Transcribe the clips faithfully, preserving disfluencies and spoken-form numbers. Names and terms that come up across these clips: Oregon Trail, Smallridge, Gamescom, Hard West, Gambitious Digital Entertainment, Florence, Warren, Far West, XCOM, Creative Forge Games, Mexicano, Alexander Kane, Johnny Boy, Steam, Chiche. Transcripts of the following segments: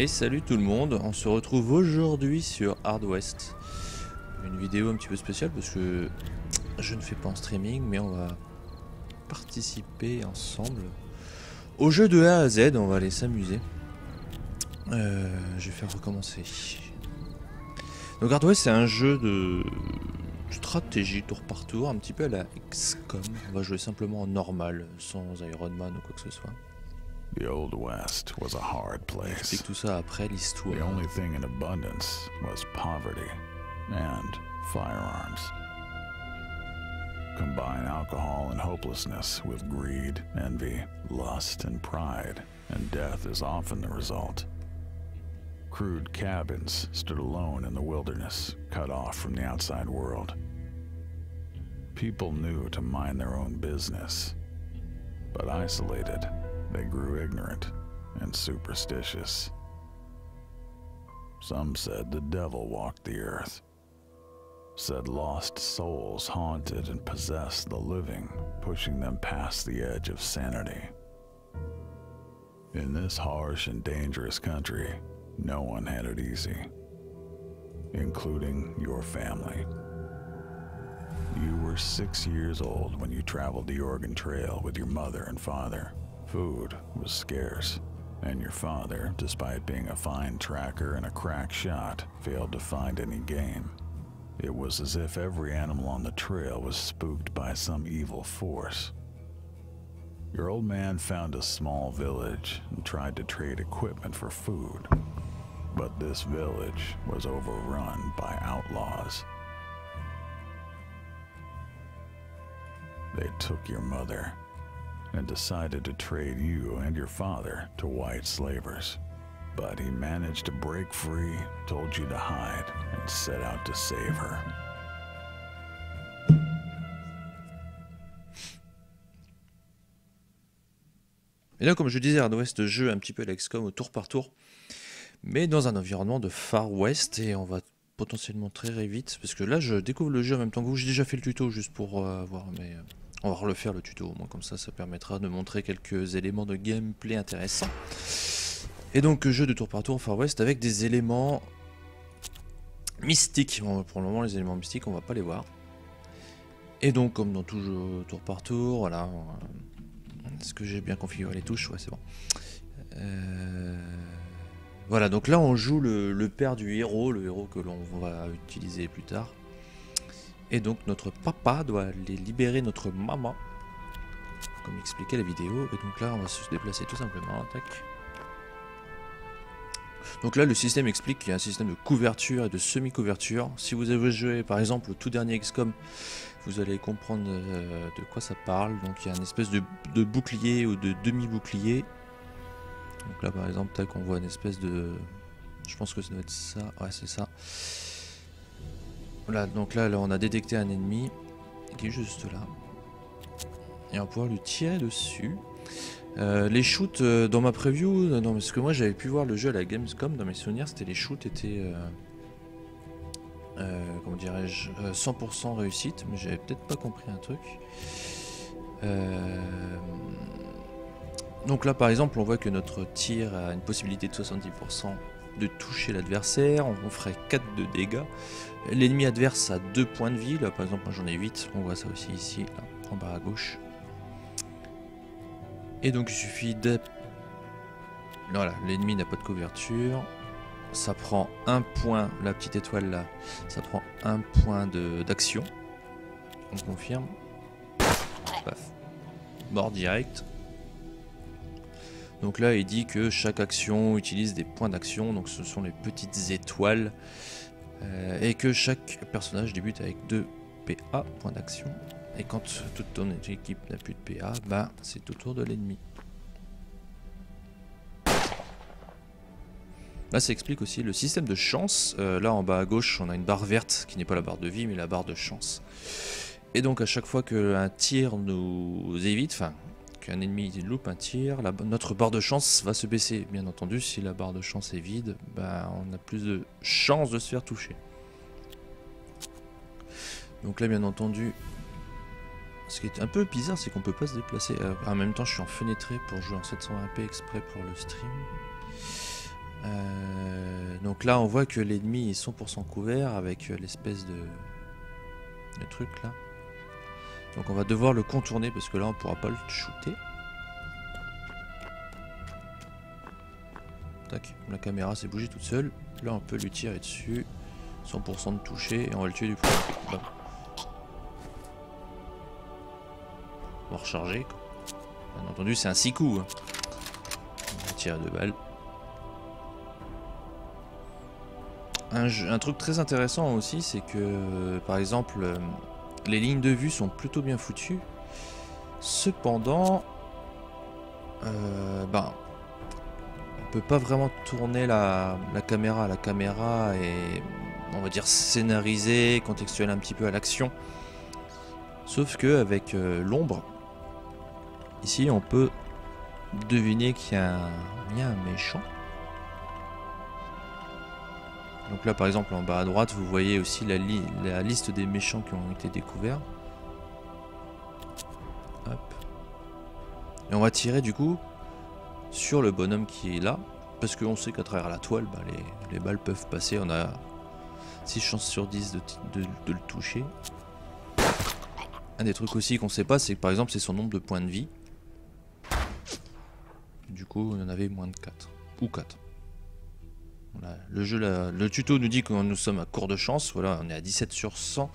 Et salut tout le monde, on se retrouve aujourd'hui sur Hard West. Une vidéo un petit peu spéciale parce que je ne fais pas en streaming, mais on va participer ensemble au jeu de A à Z, on va aller s'amuser. Euh, je vais faire recommencer. Donc Hard West c'est un jeu de stratégie tour par tour, un petit peu à la X COM. On va jouer simplement en normal, sans Iron Man ou quoi que ce soit. The old West was a hard place. Explique tout ça après l'histoire. The only thing in abundance was poverty and firearms. Combine alcohol and hopelessness with greed, envy, lust and pride, and death is often the result. Crude cabins stood alone in the wilderness, cut off from the outside world. People knew to mind their own business, but isolated, they grew ignorant and superstitious. Some said the devil walked the earth, said lost souls haunted and possessed the living, pushing them past the edge of sanity. In this harsh and dangerous country, no one had it easy, including your family. You were six years old when you traveled the Oregon Trail with your mother and father. Food was scarce, and your father, despite being a fine tracker and a crack shot, failed to find any game. It was as if every animal on the trail was spooked by some evil force. Your old man found a small village and tried to trade equipment for food, but this village was overrun by outlaws. They took your mother and decided to trade you and your father to white slavers. But he managed to break free, told you to hide, and set out to save her. Et là, comme je disais, Hard West joue un petit peu l'X COM au tour par tour, mais dans un environnement de Far West, et on va potentiellement très vite, parce que là, je découvre le jeu en même temps que vous. J'ai déjà fait le tuto, juste pour euh, voir mes... On va refaire le tuto, au moins comme ça, ça permettra de montrer quelques éléments de gameplay intéressants. Et donc, jeu de tour par tour en Far West avec des éléments mystiques. Bon, pour le moment, les éléments mystiques, on va pas les voir. Et donc, comme dans tout jeu tour par tour, voilà. Est-ce que j'ai bien configuré les touches? Ouais, c'est bon. Euh... Voilà, donc là, on joue le, le père du héros, le héros que l'on va utiliser plus tard. Et donc notre papa doit aller libérer notre maman, comme expliquait la vidéo. Et donc là on va se déplacer tout simplement. Tac. Donc là le système explique qu'il y a un système de couverture et de semi-couverture. Si vous avez joué par exemple au tout dernier X COM, vous allez comprendre euh, de quoi ça parle. Donc il y a une espèce de, de bouclier ou de demi-bouclier. Donc là par exemple tac, on voit une espèce de... Je pense que ça doit être ça, ouais c'est ça. Voilà, donc là, là on a détecté un ennemi qui est juste là et on va pouvoir lui tirer dessus. Euh, les shoots euh, dans ma preview, non, parce que moi j'avais pu voir le jeu à la Gamescom, dans mes souvenirs c'était les shoots étaient euh, euh, comment dirais-je euh, cent pour cent réussite, mais j'avais peut-être pas compris un truc. Euh... Donc là par exemple on voit que notre tir a une possibilité de soixante-dix pour cent de toucher l'adversaire, on ferait quatre de dégâts. L'ennemi adverse a deux points de vie, là par exemple moi j'en ai huit, on voit ça aussi ici, là, en bas à gauche. Et donc il suffit de... Voilà, l'ennemi n'a pas de couverture, ça prend un point, la petite étoile là, ça prend un point d'action. On confirme. Paf. Mort direct. Donc là il dit que chaque action utilise des points d'action, donc ce sont les petites étoiles, euh, et que chaque personnage débute avec deux P A, points d'action, et quand toute ton équipe n'a plus de P A, bah c'est au tour de l'ennemi. Là ça explique aussi le système de chance, euh, là en bas à gauche on a une barre verte qui n'est pas la barre de vie mais la barre de chance. Et donc à chaque fois qu'un tir nous évite, enfin... un ennemi loupe un tir, la, notre barre de chance va se baisser. Bien entendu, si la barre de chance est vide, bah, on a plus de chances de se faire toucher. Donc là, bien entendu, ce qui est un peu bizarre, c'est qu'on peut pas se déplacer. Euh, en même temps, je suis en fenêtré pour jouer en sept cent vingt p exprès pour le stream. Euh, donc là on voit que l'ennemi est cent pour cent couvert avec l'espèce de... le truc là. Donc on va devoir le contourner parce que là on pourra pas le shooter. Tac, la caméra s'est bougée toute seule. Là on peut lui tirer dessus. cent pour cent de toucher et on va le tuer du premier. On va recharger. Bien entendu c'est un six coups. On va tirer à deux balles. Un, jeu, un truc très intéressant aussi, c'est que, euh, par exemple, euh, les lignes de vue sont plutôt bien foutues. Cependant, euh, ben, on peut pas vraiment tourner la, la caméra. La caméra est, on va dire, scénarisée, contextuelle un petit peu à l'action. Sauf que avec euh, l'ombre, ici, on peut deviner qu'il y, y a un méchant. Donc là par exemple en bas à droite vous voyez aussi la, li la liste des méchants qui ont été découverts. Hop. Et on va tirer du coup sur le bonhomme qui est là. Parce qu'on sait qu'à travers la toile bah, les, les balles peuvent passer. On a six chances sur dix de, de, de le toucher. Un des trucs aussi qu'on sait pas c'est que par exemple c'est son nombre de points de vie. Du coup on en avait moins de quatre. Ou quatre. Voilà, le, jeu, la, le tuto nous dit que nous sommes à court de chance, voilà, on est à dix-sept sur cent,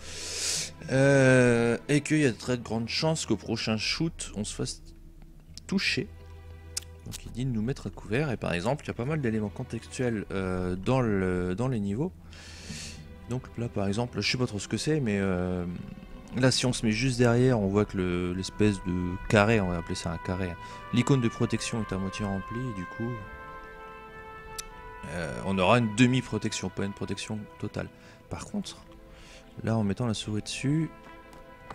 euh, et qu'il y a de très grandes chances qu'au prochain shoot, on se fasse toucher. Donc il dit de nous mettre à couvert, et par exemple, il y a pas mal d'éléments contextuels euh, dans, le, dans les niveaux. Donc là par exemple, je sais pas trop ce que c'est, mais euh, là si on se met juste derrière, on voit que l'espèce le, de carré, on va appeler ça un carré, hein, l'icône de protection est à moitié remplie, et du coup... Euh, on aura une demi-protection, pas une protection totale. Par contre, là en mettant la souris dessus,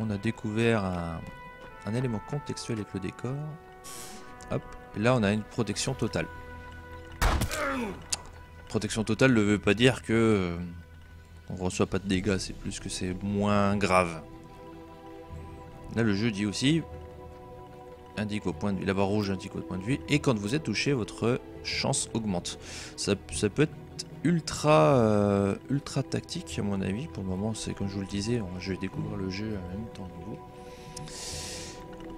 on a découvert un, un élément contextuel avec le décor. Hop, et là on a une protection totale. Protection totale ne veut pas dire que euh, on reçoit pas de dégâts, c'est plus que c'est moins grave. Là le jeu dit aussi, indique vos points de vie, la barre rouge indique votre point de vie, et quand vous êtes touché, votre chance augmente. Ça, ça peut être ultra euh, ultra tactique à mon avis. Pour le moment, c'est comme je vous le disais, je découvre le jeu en même temps que vous.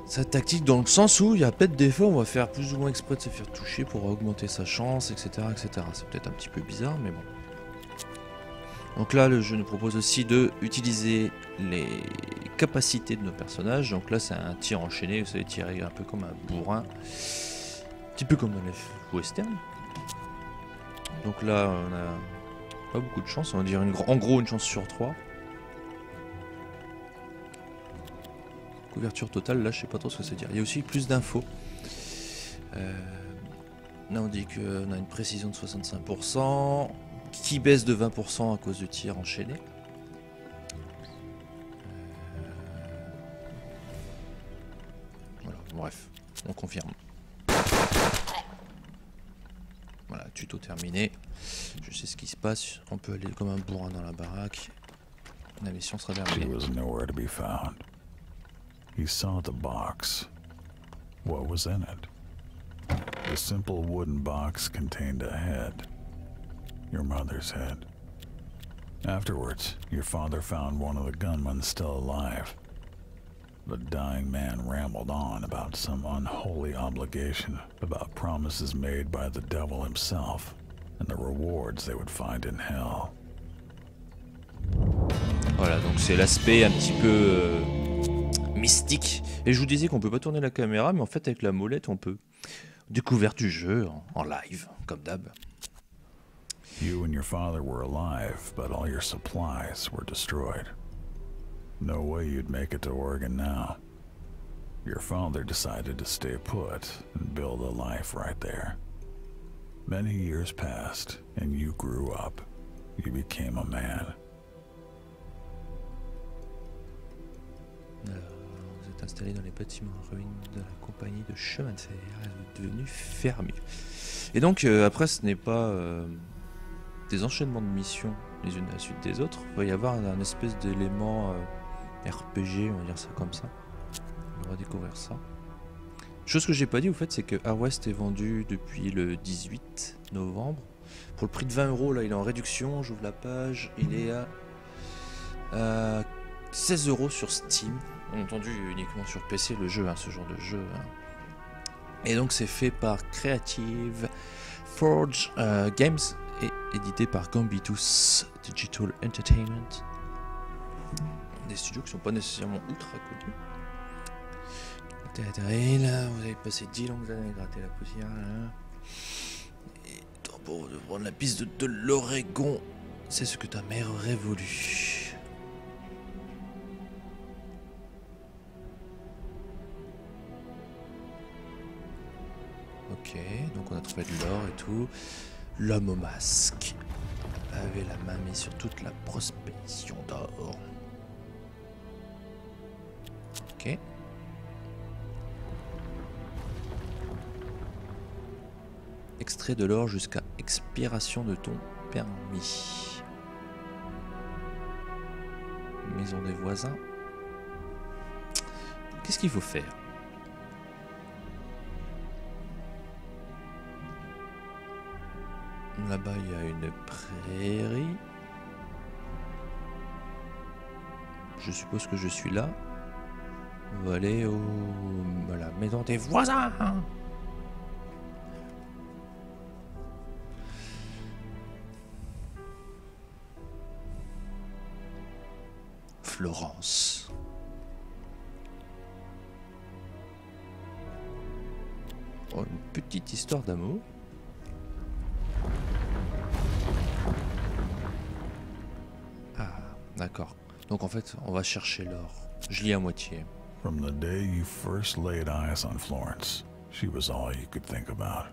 Ça tactique dans le sens où il y a peut-être des fois on va faire plus ou moins exprès de se faire toucher pour augmenter sa chance, et cetera, et cetera. C'est peut-être un petit peu bizarre, mais bon. Donc là, le jeu nous propose aussi de utiliser les capacités de nos personnages. Donc là, c'est un tir enchaîné. Vous savez, tirer un peu comme un bourrin. Un peu comme dans les westerns. Donc là on a pas beaucoup de chance, on va dire une, en gros une chance sur trois. Couverture totale, là je sais pas trop ce que ça veut dire. Il y a aussi plus d'infos. Euh, là on dit qu'on a une précision de soixante-cinq pour cent qui baisse de vingt pour cent à cause du tir enchaîné. Euh, voilà, bref, on confirme. Voilà, tuto terminé. Je sais ce qui se passe. On peut aller comme un bourrin dans la baraque. La mission sera terminée. She was nowhere to be found. He saw the box. What was in it? The simple wooden box contained a head. Your mother's head. Afterwards, your father found one of the gunmen still alive. The dying man rambled on about some unholy obligation, about promises made by the devil himself, and the rewards they would find in hell. Voilà, donc c'est l'aspect un petit peu euh, mystique. Et je vous disais qu'on peut pas tourner la caméra, mais en fait avec la molette on peut. Découverte du jeu en, en live, comme d'hab. You and your father were alive, but all your supplies were destroyed. No way you'd make it to Oregon now. Your father decided to stay put and build a life right there. Many years passed and you grew up. You became a man. Alors, vous êtes installé dans les bâtiments en ruine de la compagnie de chemin de fer et devenu fermier. Et donc euh, après ce n'est pas euh, des enchaînements de missions les unes à la suite des autres. Il va y avoir un, un espèce d'élément euh, R P G, on va dire ça comme ça. On va découvrir ça. Chose que j'ai pas dit au fait, c'est que Hard West est vendu depuis le dix-huit novembre. Pour le prix de vingt euros, là il est en réduction, j'ouvre la page, il est à euh, seize euros sur Steam. Bien entendu uniquement sur P C le jeu, hein, ce genre de jeu. Hein. Et donc c'est fait par Creative Forge euh, Games et édité par Gambitious Digital Entertainment. Des studios qui sont pas nécessairement ultra connus. Là, vous avez passé dix longues années à gratter la poussière. Là. Et temps pour vous de prendre la piste de, de l'Oregon. C'est ce que ta mère aurait voulu. Ok, donc on a trouvé de l'or et tout. L'homme au masque avait la main mise sur toute la prospection d'or. Ok. Extrait de l'or jusqu'à expiration de ton permis. Maison des voisins. Qu'est-ce qu'il faut faire? Là-bas, il y a une prairie. Je suppose que je suis là. On va aller au... à la maison des voisins. Florence. Oh, une petite histoire d'amour. Ah, d'accord. Donc en fait, on va chercher l'or. Je lis à moitié. From the day you first laid eyes on Florence, she was all you could think about.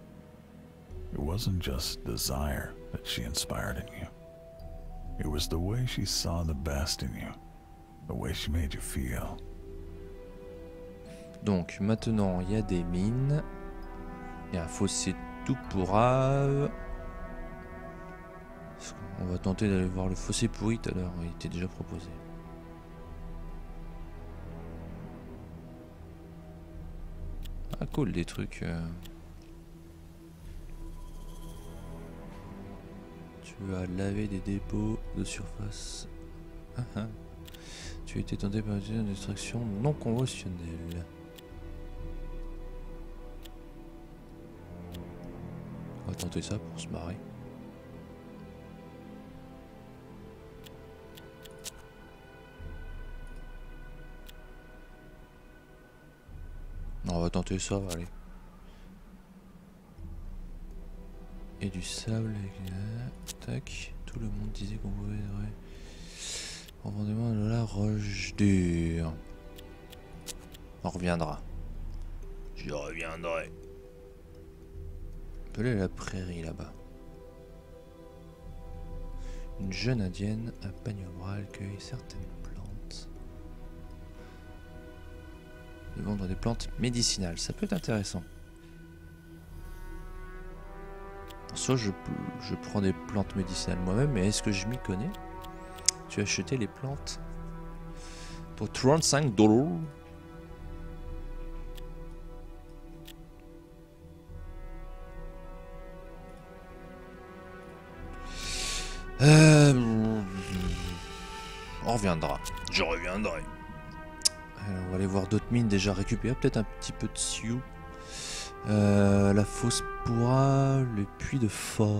It wasn't just desire that she inspired in you. It was the way she saw the best in you. The way she made you feel. Donc maintenant il y a des mines, il y a un fossé tout pourrave. On va tenter d'aller voir le fossé pourri tout à l'heure, il était déjà proposé. Ah cool, des trucs. Euh... Tu vas laver des dépôts de surface. Ah ah. Tu étais tenté par une distraction non conventionnelle. On va tenter ça pour se marrer. On va tenter ça, allez. Et du sable avec... Tac. Tout le monde disait qu'on pouvait... Profondément de la roche dure. On reviendra. Je reviendrai. On peut aller à la prairie là-bas. Une jeune indienne à peigne au bras cueille certaines plantes. De vendre des plantes médicinales, ça peut être intéressant. Soit je, je prends des plantes médicinales moi-même, mais est-ce que je m'y connais? Tu as acheté les plantes pour trente-cinq dollars. Euh... On reviendra. Je reviendrai. Alors, on va aller voir d'autres mines déjà récupérées. Peut-être un petit peu de sioux. Euh, la fosse pourra, le puits de Ford.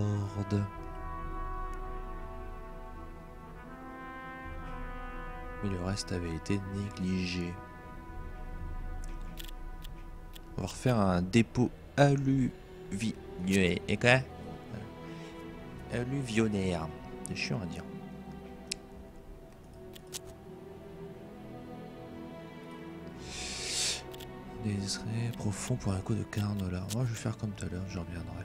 Mais le reste avait été négligé. On va refaire un dépôt alluvionneux. Alluvionnaire. C'est chiant à dire. Des extraits profonds pour un coût de quarante dollars. Moi je vais faire comme tout à l'heure, je reviendrai.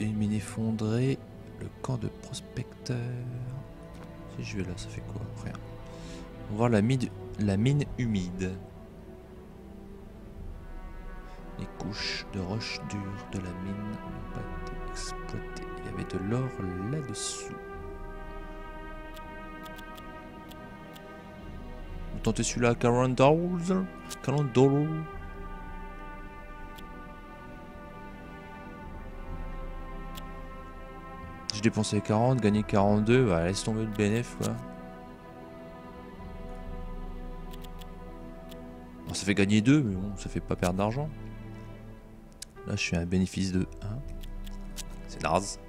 Une mine effondrée. Le camp de prospecteurs. Je vais là, ça fait quoi après? On va voir la mine, la mine humide. Les couches de roches dures de la mine n'ont pas été exploitées. Il y avait de l'or là-dessous. tenter celui-là à quarante dollars. quarante dollars. J'ai dépensé quarante, gagné quarante-deux. Bah, laisse tomber le B N F, quoi. Bon, ça fait gagner deux, mais bon, ça fait pas perdre d'argent. Là, je suis à un bénéfice de un. C'est naze.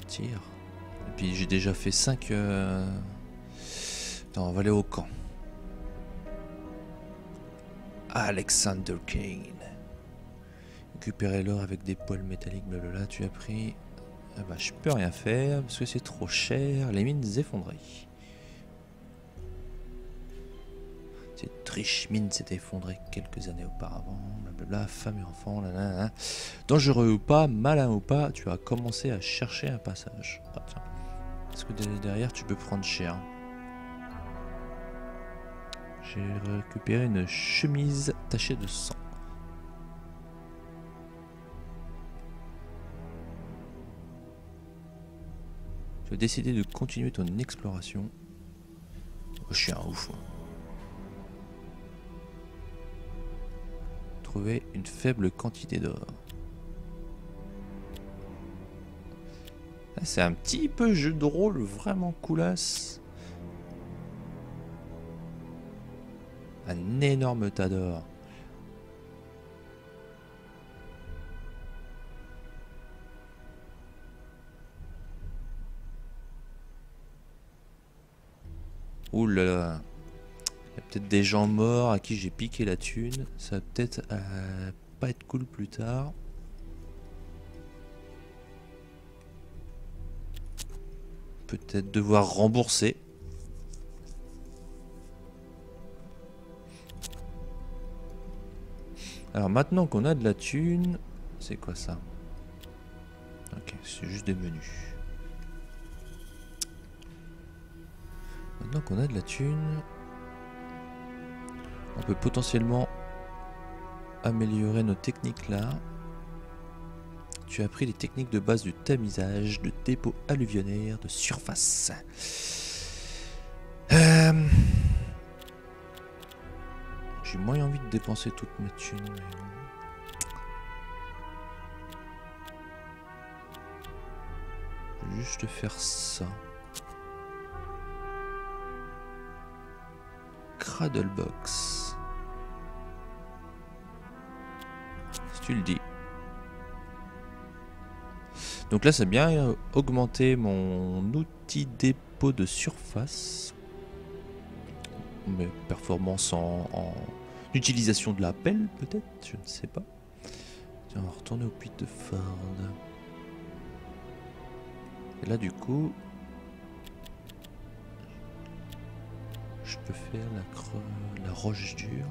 Partir. Et puis, j'ai déjà fait cinq... Euh... Attends, on va aller au camp. Alexander Kane. Récupérer l'or avec des poils métalliques, blablabla. Tu as pris... Ah bah, je peux rien faire, parce que c'est trop cher. Les mines effondrées. Cette riche mine s'est effondrée quelques années auparavant, blablabla, femme et enfant, nanana. Dangereux ou pas, malin ou pas, tu as commencé à chercher un passage. Ah, tiens. Parce que derrière tu peux prendre cher. J'ai récupéré une chemise tachée de sang. Tu as décidé de continuer ton exploration. Oh, je suis un ouf. Trouver une faible quantité d'or. C'est un petit peu jeu de rôle vraiment coolasse. Un énorme tas d'or. Ouh là là. Peut-être des gens morts à qui j'ai piqué la thune, ça va peut-être euh, pas être cool plus tard. Peut-être devoir rembourser. Alors maintenant qu'on a de la thune, c'est quoi ça? Ok, c'est juste des menus. Maintenant qu'on a de la thune... On peut potentiellement améliorer nos techniques là. Tu as appris les techniques de base du tamisage, de dépôt alluvionnaire, de surface. Euh... J'ai moins envie de dépenser toute ma thune. Je vais juste faire ça. Cradlebox. Si tu le dis. Donc là, ça a bien augmenté mon outil dépôt de surface. Mes performances en, en utilisation de la pelle, peut-être, je ne sais pas. Tiens, on va retourner au puits de Ford. Et là, du coup... Je peux faire la, creux, la roche dure.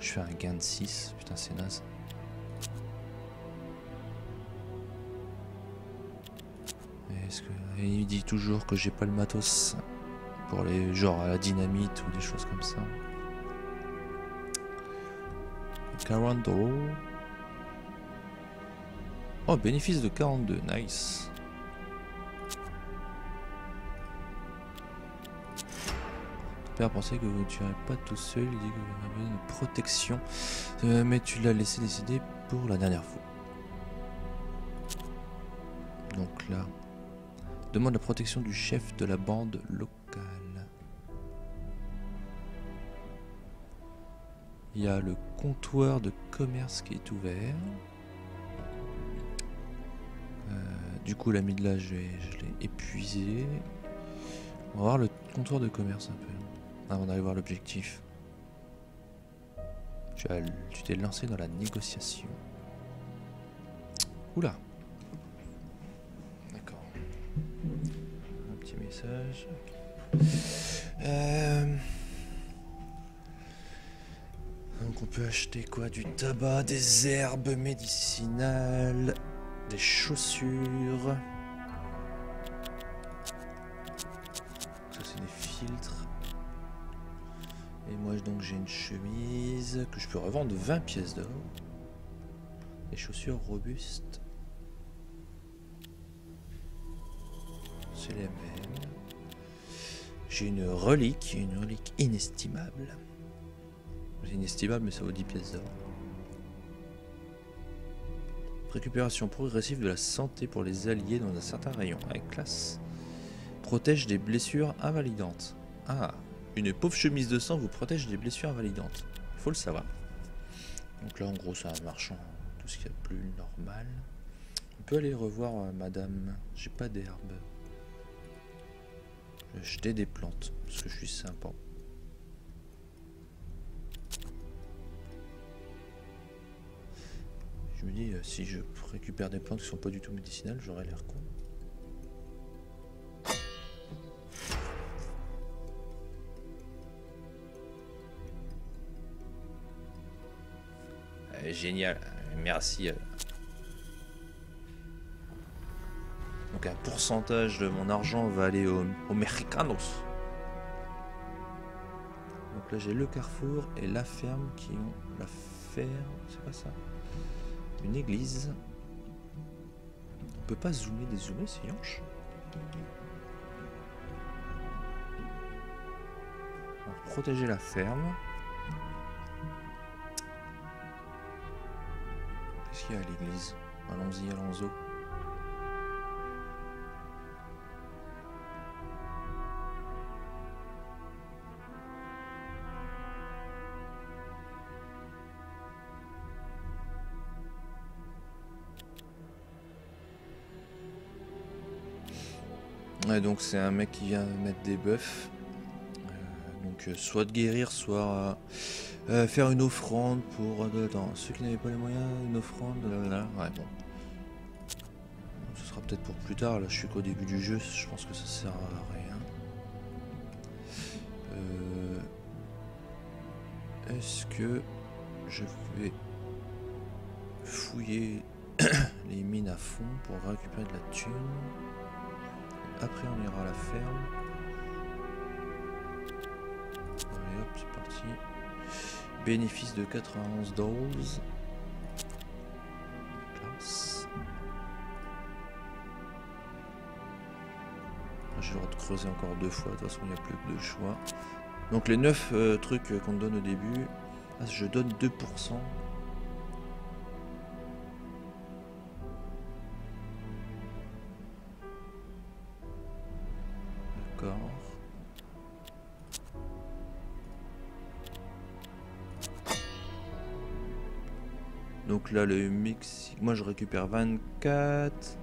Je fais un gain de six. Putain, c'est naze. Est-ce que... Il dit toujours que j'ai pas le matos pour les genres à la dynamite ou des choses comme ça. quarante euros. Oh, bénéfice de quarante-deux. Nice. Père pensait que vous ne tuerez pas tout seul, il dit que vous avez besoin de protection, euh, mais tu l'as laissé décider pour la dernière fois. Donc là, demande la protection du chef de la bande locale. Il y a le comptoir de commerce qui est ouvert. Euh, du coup, l'ami de là, je l'ai épuisé. On va voir le comptoir de commerce un peu. Avant d'aller voir l'objectif. Tu t'es lancé dans la négociation. Oula. D'accord. Un petit message. Euh... Donc on peut acheter quoi? Du tabac, des herbes médicinales, des chaussures. Ça c'est des filtres. Et moi donc j'ai une chemise que je peux revendre vingt pièces d'or. Des chaussures robustes. c'est les mêmes. J'ai une relique, une relique inestimable. Inestimable, mais ça vaut dix pièces d'or. Récupération progressive de la santé pour les alliés dans un certain rayon. Avec classe. Protège des blessures invalidantes. Ah, une pauvre chemise de sang vous protège des blessures invalidantes. Il faut le savoir. Donc là, en gros, c'est un marchand. Tout ce qu'il y a de plus normal. On peut aller revoir euh, madame. J'ai pas d'herbe. Je vais jeter des plantes. Parce que je suis sympa. Je me dis, euh, si je récupère des plantes qui sont pas du tout médicinales, j'aurais l'air con. Euh, génial, merci. Donc un pourcentage de mon argent va aller aux au Mexicanos. Donc là j'ai le carrefour et la ferme qui ont... La ferme, c'est pas ça? Une église. On peut pas zoomer, dézoomer, c'est yanche. On va protéger la ferme. Qu'est-ce qu'il y a à l'église? Allons-y, allons-y. Et donc c'est un mec qui vient mettre des buffs, euh, donc euh, soit de guérir, soit euh, euh, faire une offrande pour euh, attends, ceux qui n'avaient pas les moyens, une offrande, là, là, ouais bon. Ce sera peut-être pour plus tard, là je suis qu'au début du jeu, je pense que ça sert à rien. Euh, Est-ce que je vais fouiller les mines à fond pour récupérer de la thune? Après on ira à la ferme. Allez hop, c'est parti. Bénéfice de quatre-vingt-onze dollars. Classe. J'ai le droit de creuser encore deux fois, de toute façon il n'y a plus que deux choix. Donc les neuf euh, trucs qu'on donne au début, ah, je donne deux pour cent. Donc là le Mexique, moi je récupère vingt-quatre.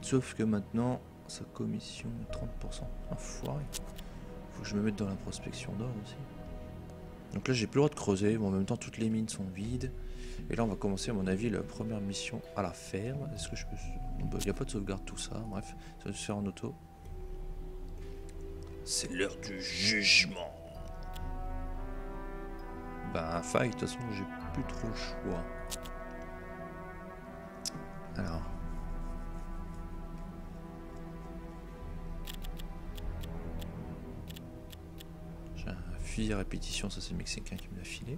Sauf que maintenant sa commission est trente pour cent. Enfoiré. Faut que je me mette dans la prospection d'or aussi. Donc là j'ai plus le droit de creuser, bon, en même temps toutes les mines sont vides. Et là on va commencer à mon avis la première mission à la ferme. Est-ce que je peux... Il n'y a pas de sauvegarde tout ça, bref, ça va se faire en auto. C'est l'heure du jugement. Bah ben, faille, de toute façon j'ai plus trop le choix. Alors. J'ai un fusil à répétition, ça c'est le Mexicain qui me l'a filé.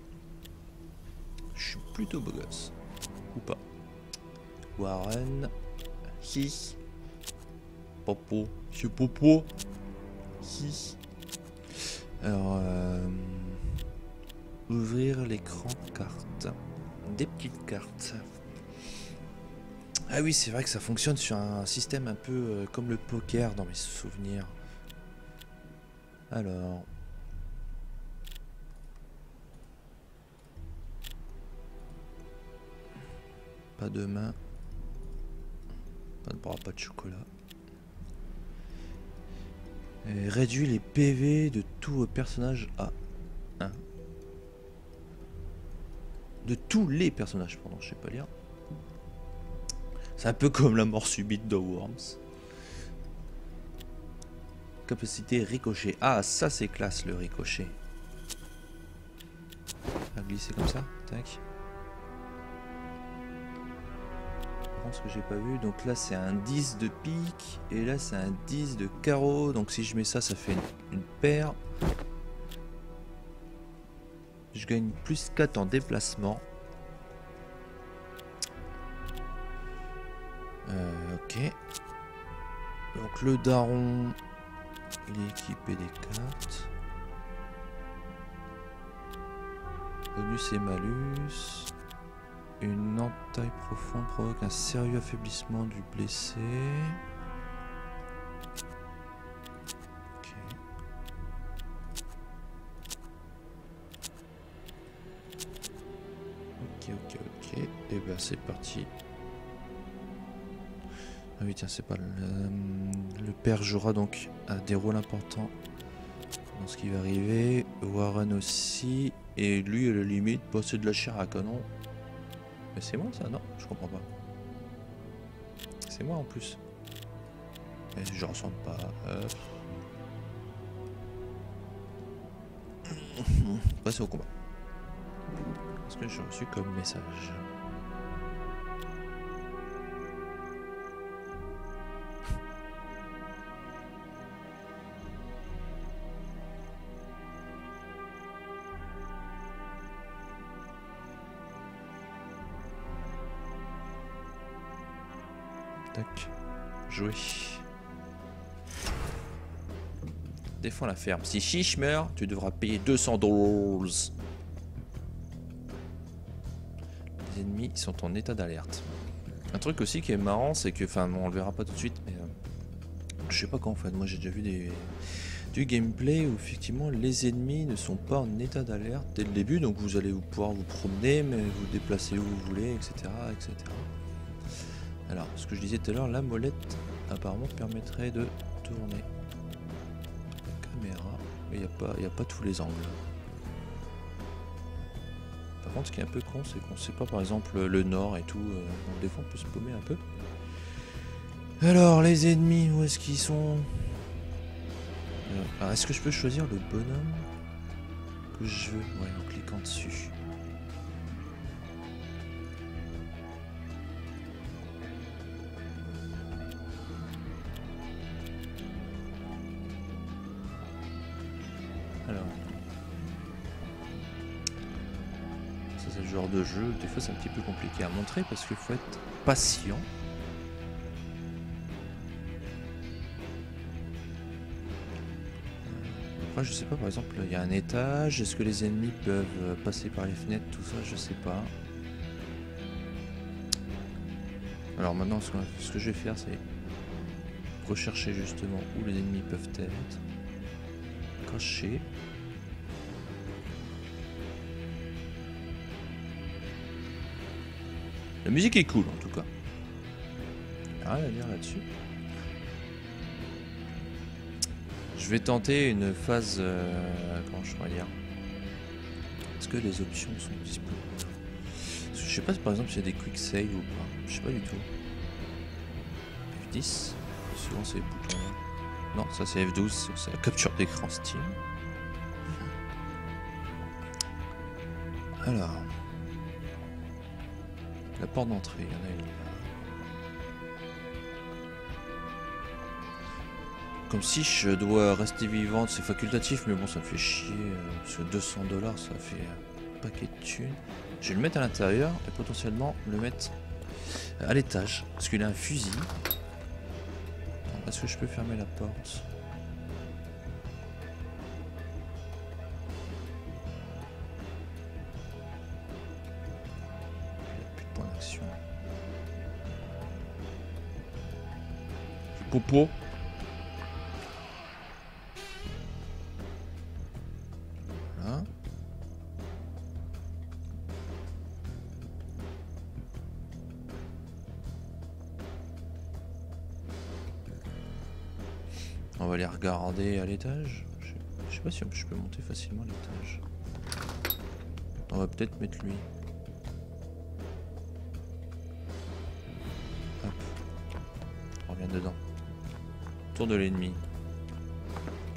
Je suis plutôt beau gosse. Ou pas. Warren. Hi. Popo. C'est Popo. Hi. Alors euh... ouvrir l'écran carte. Des petites cartes. Ah oui, c'est vrai que ça fonctionne sur un système un peu comme le poker dans mes souvenirs. Alors. Pas de main. Pas de bras, pas de chocolat. Et réduis les P V de tout personnage à un. De tous les personnages, pardon, je sais pas lire. C'est un peu comme la mort subite de Worms. Capacité ricochet. Ah, ça c'est classe le ricochet. À glisser comme ça, tac. Je pense que j'ai pas vu. Donc là c'est un dix de pique. Et là c'est un dix de carreau. Donc si je mets ça, ça fait une, une paire. Je gagne plus quatre en déplacement. Euh, Ok. Donc le daron, il est équipé des cartes. Bonus et malus. Une entaille profonde provoque un sérieux affaiblissement du blessé. Ok, ok, ok, ok. Et ben c'est parti. Ah oui tiens, c'est pas le, le père jouera donc à des rôles importants dans ce qui va arriver. Warren aussi. Et lui à la limite passer de la chair à canon. Mais c'est moi ça? Non, je comprends pas. C'est moi en plus. Mais je ressemble pas. Euh... Passez au combat. Qu'est-ce que j'ai reçu comme message? Tac. Jouer. Défends la ferme. Si Chiche meurt, tu devras payer deux cents dollars. Les ennemis sont en état d'alerte. Un truc aussi qui est marrant, c'est que, enfin, on le verra pas tout de suite, mais euh, je sais pas quand en fait. Moi j'ai déjà vu des, du gameplay où effectivement les ennemis ne sont pas en état d'alerte dès le début, donc vous allez pouvoir vous promener, mais vous déplacer où vous voulez, et cetera, et cetera. Alors, ce que je disais tout à l'heure, la molette apparemment permettrait de tourner la caméra, mais il n'y a pas, y a pas tous les angles. Par contre, ce qui est un peu con, c'est qu'on ne sait pas, par exemple, le nord et tout, euh, donc des fois on peut se paumer un peu. Alors, les ennemis, où est-ce qu'ils sont? Alors, est-ce que je peux choisir le bonhomme que je veux? Ouais, en cliquant dessus. De jeu, des fois c'est un petit peu compliqué à montrer parce qu'il faut être patient. Après je sais pas, par exemple il y a un étage, est-ce que les ennemis peuvent passer par les fenêtres, tout ça je sais pas. Alors maintenant ce que, ce que je vais faire c'est rechercher justement où les ennemis peuvent être. Cacher. La musique est cool en tout cas. Rien à dire là-dessus. Je vais tenter une phase. Euh, comment je pourrais dire? Est-ce que les options sont disponibles? Parce que je sais pas par exemple s'il y a des quick save ou pas. Je sais pas du tout. F dix. Souvent c'est les boutons. Non, ça c'est F douze. C'est la capture d'écran Steam. Alors. La porte d'entrée, il y en a une. Comme si je dois rester vivante, c'est facultatif, mais bon, ça me fait chier. Parce que deux cents dollars, ça fait un paquet de thunes. Je vais le mettre à l'intérieur et potentiellement le mettre à l'étage. Parce qu'il a un fusil. Est-ce que je peux fermer la porte? Popo. Voilà. On va les regarder à l'étage. Je sais pas si je peux monter facilement à l'étage. On va peut-être mettre lui. Hop. On revient dedans. Tour de l'ennemi.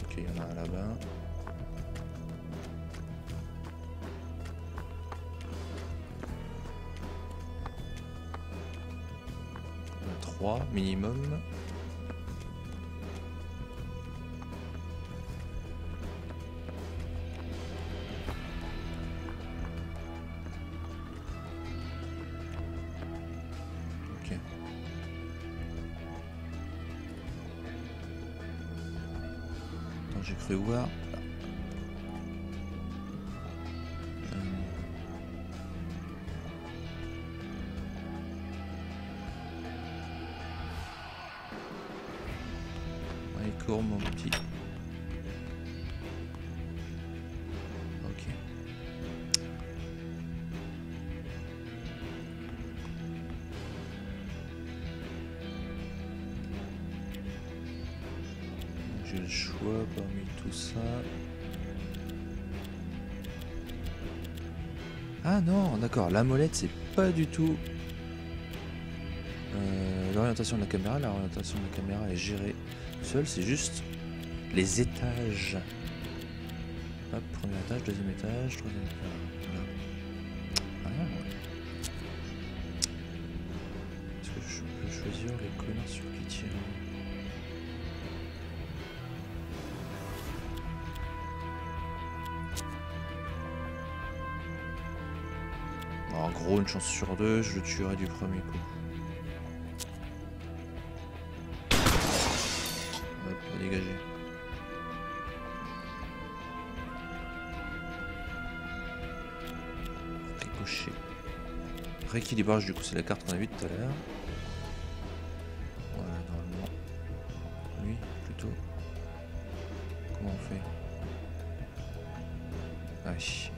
Ok, il y en a un là-bas. Il y en a trois minimum. Ok. j'ai cru voir. Allez, cours mon petit. Parmi tout ça. Ah non, d'accord, la molette c'est pas du tout euh, l'orientation de la caméra. L'orientation de la caméra est gérée seule, c'est juste les étages. Hop, premier étage, deuxième étage, troisième étage. Voilà. Ah, ouais. Est-ce que je peux choisir les connards sur qui tirer? En gros, une chance sur deux, je le tuerai du premier coup. On va pas dégager. Ricocher. Rééquilibrage, du coup, c'est la carte qu'on a vue tout à l'heure. Voilà, normalement. Lui, plutôt. Comment on fait? Ah oui.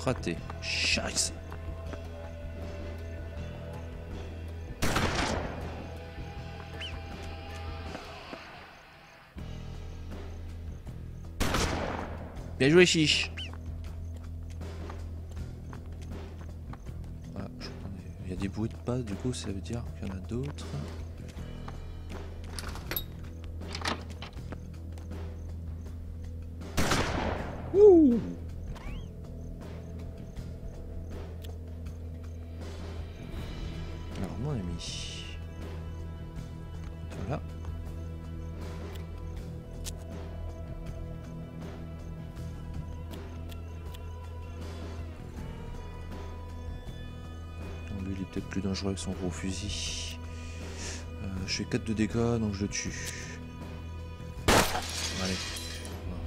Raté. Scheiße. Bien joué, Chiche. Voilà, je prends des... Il y a des bruits de pas, du coup ça veut dire qu'il y en a d'autres. Avec son gros fusil, euh, je fais quatre de dégâts donc je le tue. Allez, maintenant,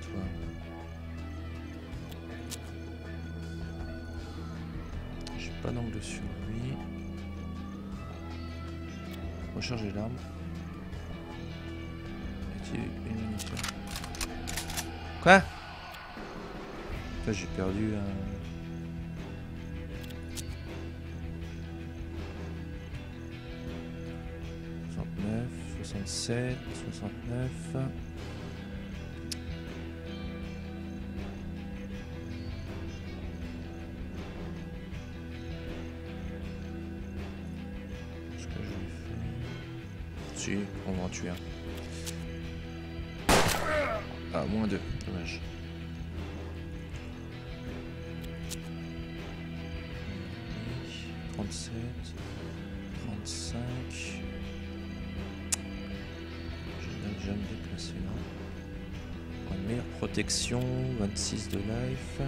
toi, j'ai pas d'angle sur lui. Recharger l'arme, activer une munition. Quoi? J'ai perdu un... soixante-neuf, soixante-sept, soixante-neuf... Qu'est-ce que je vais faire? Si, on va en tuer un. Ah, moins deux, dommage. trente-sept, trente-cinq. Je vais déjà me déplacer là. En meilleure protection, vingt-six de life.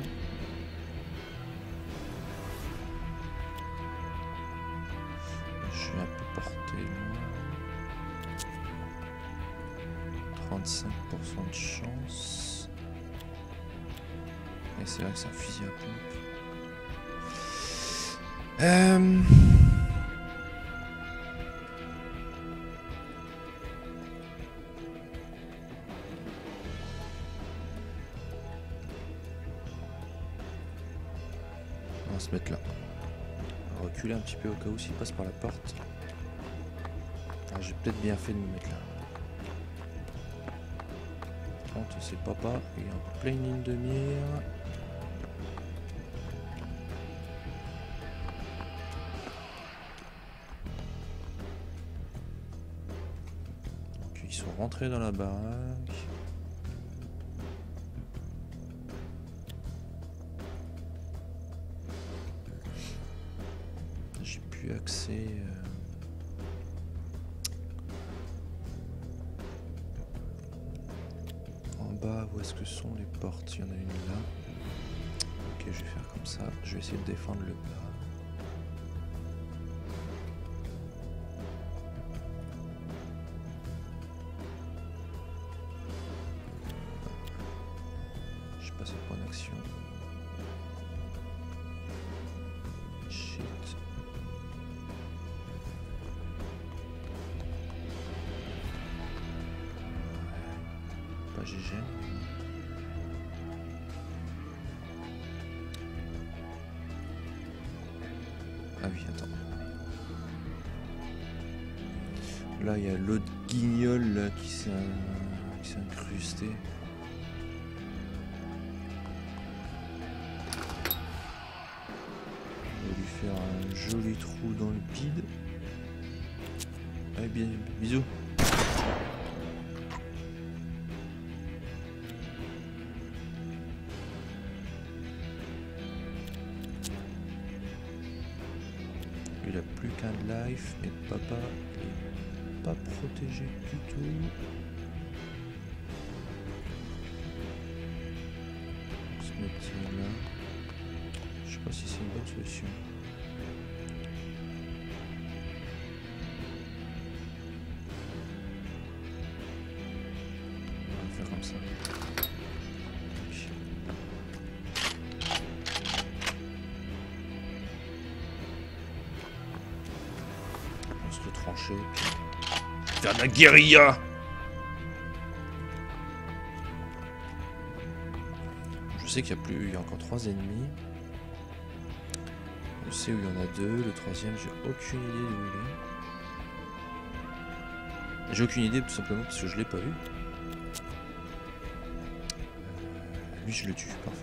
Je suis un peu porté loin. trente-cinq pour cent de chance. Et c'est vrai que c'est un fusil à pompe. Euh... On va se mettre là. On va reculer un petit peu au cas où s'il passe par la porte. Alors j'ai peut-être bien fait de me mettre là. C'est papa, il est en pleine ligne de mire. Donc ils sont rentrés dans la baraque. J'ai pu accès. Euh est-ce que sont les portes? Il y en a une là. Ok, je vais faire comme ça. Je vais essayer de défendre le bas. Là, il y a l'autre guignol là, qui s'est incrusté. On va lui faire un joli trou dans le bide. Allez, bien, bisous. Il a plus qu'un de life, mais papa... pas protégé du tout. On se met là. Je sais pas si c'est une bonne solution. On va faire comme ça. On se retrancher. Faire de la guérilla. Je sais qu'il y a plus, il y a encore trois ennemis. Je sais où il y en a deux. Le troisième, j'ai aucune idée d'où il est. J'ai aucune idée tout simplement parce que je l'ai pas vu. Lui, je le tue, parfait.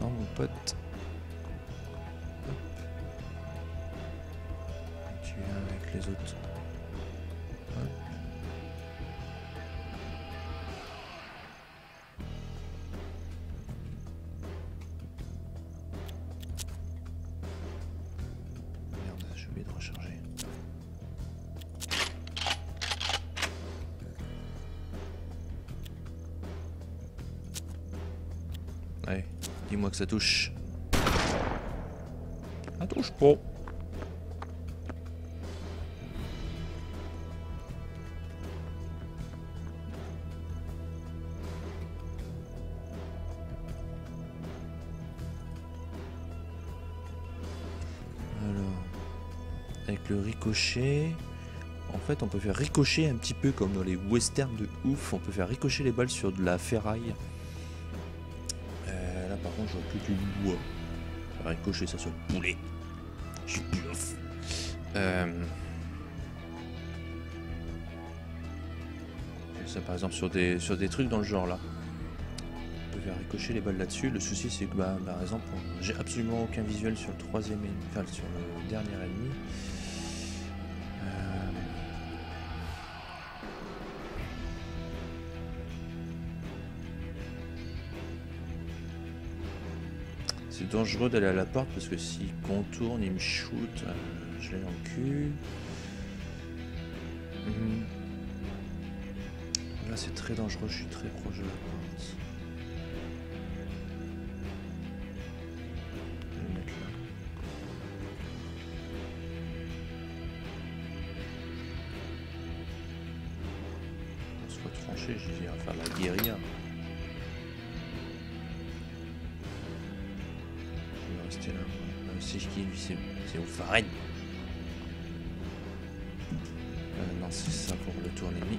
Mon pote. Hop. Tu viens avec les autres. Hop. Merde, j'ai oublié de recharger. Allez. Dis-moi que ça touche. Ça touche pas. Alors, avec le ricochet, en fait, on peut faire ricocher un petit peu comme dans les westerns de ouf. On peut faire ricocher les balles sur de la ferraille. J'aurais plus qu'une bois. J'aurais coché ça sur le poulet. Je suis bluff. Euh... Ça par exemple sur des sur des trucs dans le genre là. On peut faire ricocher les balles là-dessus. Le souci c'est que bah, par exemple on... j'ai absolument aucun visuel sur le troisième ennemi. Enfin sur le dernier ennemi. C'est dangereux d'aller à la porte parce que s'il contourne, il me shoot, euh, je l'ai dans le cul. Mmh. Là c'est très dangereux, je suis très proche de la porte. Je vais le mettre là. On se voit trancher, je vais faire la guérilla. C'est qui lui, c'est au Warren. Euh, non, c'est ça pour le tour l'ennemi.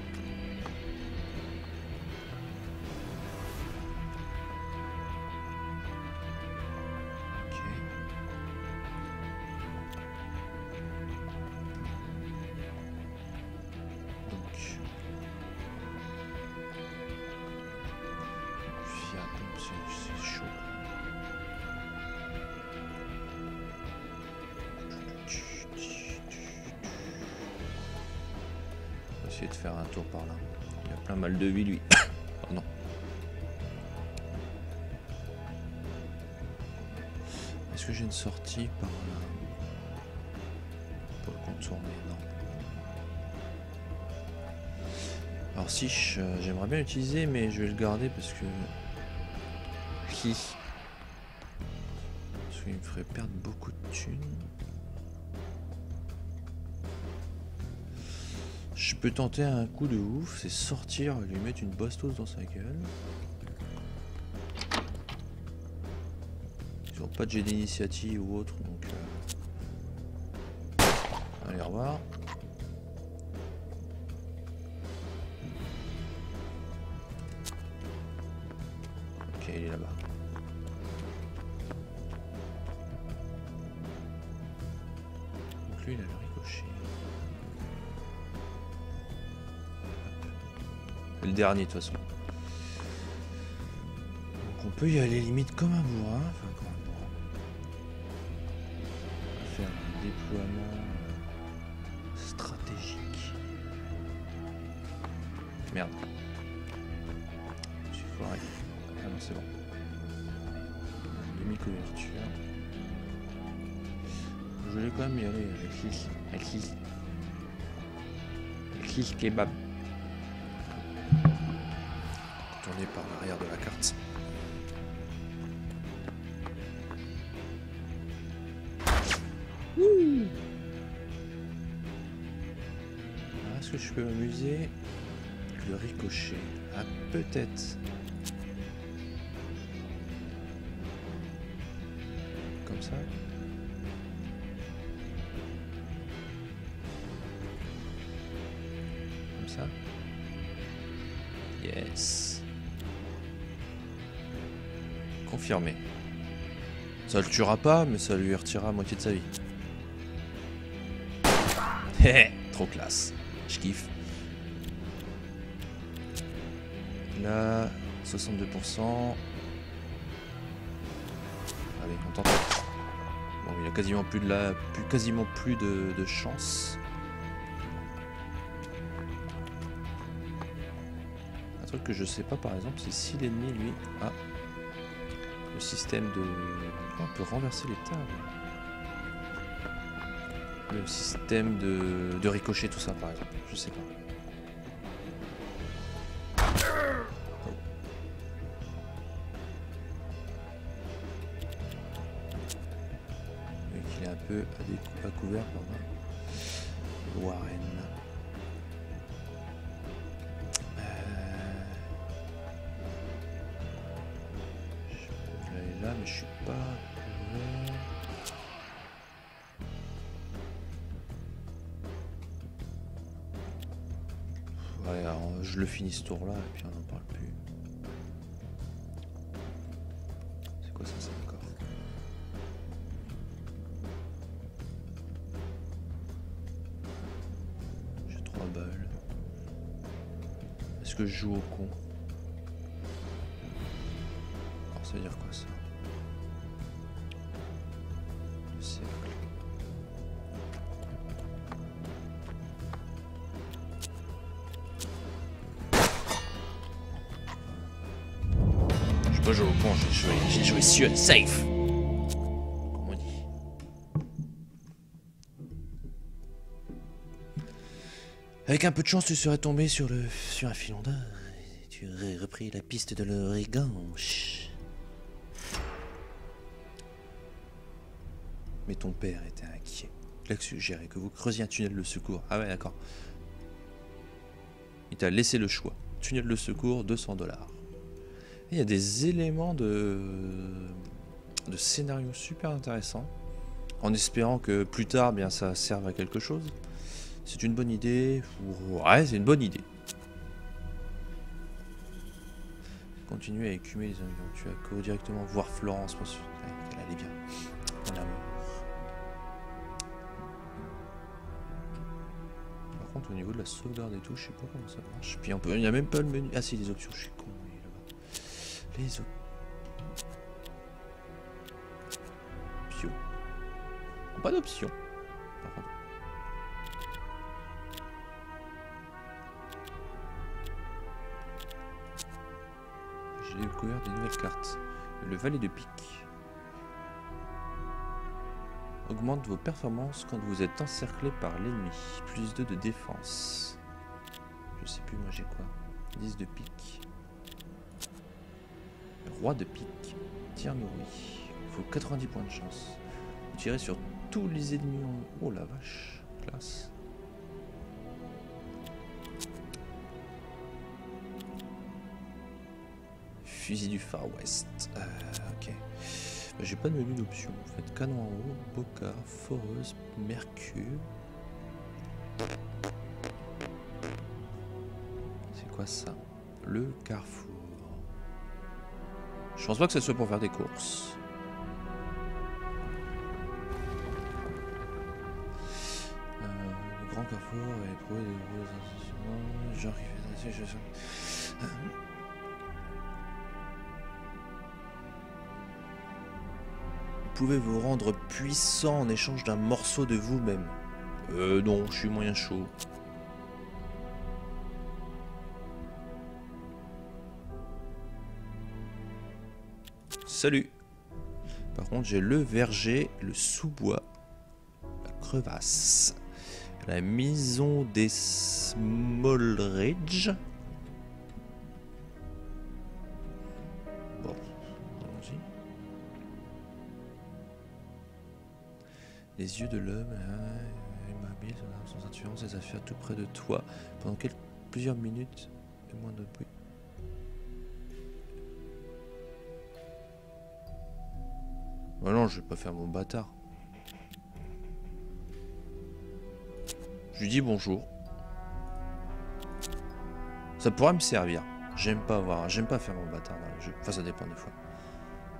Ok. Donc. Fiat, c'est chaud. De faire un tour par là. Il a plein mal de vie lui. Pardon. que j'ai une sortie par là pour le contourner? Non. Alors si j'aimerais bien l'utiliser, mais je vais le garder parce que... Qui? Parce qu'il me ferait perdre beaucoup de thunes. Je peux tenter un coup de ouf, c'est sortir et lui mettre une bastos dans sa gueule. Toujours pas de jet d'initiative ou autre, donc... Euh... Allez, au revoir. Ok, il est là-bas. Donc lui, il a le ricochet. Le dernier de toute façon. Donc on peut y aller limite comme un bourrin, enfin comme un bourrin. On va faire un déploiement stratégique. Merde. Je suis foiré. Ah non c'est bon. Demi-couverture. Je voulais quand même y aller avec l'île. Avec l'île. Avec l'île kebab. Par l'arrière de la carte. Est-ce que je peux m'amuser? Le ricochet. Ah, peut-être. Comme ça. Comme ça. Yes. Confirmé. Ça le tuera pas, mais ça lui retirera à moitié de sa vie. Hé, trop classe. Je kiffe. Là, soixante-deux pour cent. Allez, on tente. Bon, il a quasiment plus de la, plus, quasiment plus de, de chance. Un truc que je sais pas, par exemple, c'est si l'ennemi lui a... Le système de... Oh, on peut renverser les tables. Le système de, de ricochet, tout ça par exemple. Je sais pas. Oh. Il est un peu à, décou... à couvert par Warren. Mais je suis pas... Ouais, alors je le finis ce tour là et puis on n'en parle plus. C'est quoi ça, ça encore? J'ai trois balles. Est-ce que je joue au con? Alors ça veut dire quoi ça? Bon, j'ai joué, j'ai joué sûr, safe. Comment on dit? Avec un peu de chance, tu serais tombé sur le sur un filon d'or et tu aurais repris la piste de l'Oregon. Mais ton père était inquiet. Il a suggéré que vous creusiez un tunnel de secours. Ah ouais, d'accord. Il t'a laissé le choix. Tunnel de secours, deux cents dollars. Il y a des éléments de, de scénario super intéressants, en espérant que plus tard bien, ça serve à quelque chose. C'est une bonne idée. Ouais, c'est une bonne idée. Continuez à écumer les environs. Tu as couru directement voir Florence. Parce que, elle allait bien. Voilà. Par contre, au niveau de la sauvegarde et tout, je sais pas comment ça marche. Puis on peut... Il n'y a même pas le menu. Ah, c'est des options, je suis con. Les options. Pas d'options. J'ai découvert des nouvelles cartes. Le valet de pique. augmente vos performances quand vous êtes encerclé par l'ennemi. Plus deux de défense. Je sais plus, moi j'ai quoi? dix de pique. Roi de pique. Tir nourri. Il faut quatre-vingt-dix points de chance. Vous tirez sur tous les ennemis en... Oh la vache. Classe. Fusil du Far West. Euh, ok. J'ai pas de menu d'options en fait. Canon en haut, Boca, Foreuse, Mercure. C'est quoi ça? Le carrefour. Je pense pas que ce soit pour faire des courses. Euh, le grand carrefour et éprouver des gros instruments. Genre qui fait dresser, je sais. Vous pouvez vous rendre puissant en échange d'un morceau de vous-même. Euh non, je suis moyen chaud. Salut. Par contre, j'ai le verger, le sous-bois, la crevasse, la maison des Smallridge. Les yeux de l'homme, euh, immobile, sans influence, les affaires tout près de toi, pendant quelques, plusieurs minutes, et moins de bruit. Oh non, je vais pas faire mon bâtard. Je lui dis bonjour. Ça pourrait me servir. J'aime pas avoir, j'aime pas faire mon bâtard dans le jeu. Enfin, ça dépend des fois.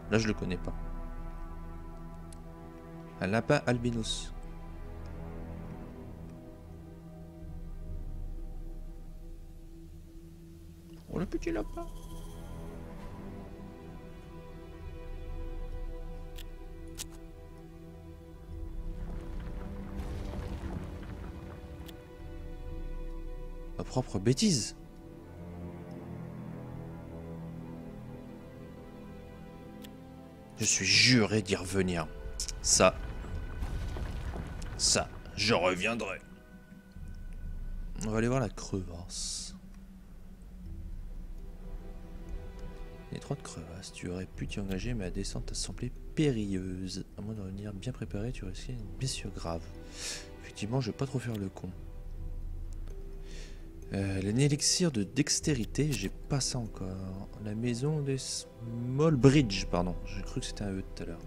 Là, je le connais pas. Un lapin albinos. Oh le petit lapin. Ma propre bêtise. Je suis juré d'y revenir. Ça. Ça, je reviendrai. On va aller voir la crevasse. L'étroite crevasse, tu aurais pu t'y engager, mais la descente t'a semblé périlleuse. À moins de revenir bien préparé, tu risquais une blessure grave. Effectivement, je vais pas trop faire le con. Euh, l'élixir de dextérité, j'ai pas ça encore. La maison des Smallridge, pardon. J'ai cru que c'était un E tout à l'heure.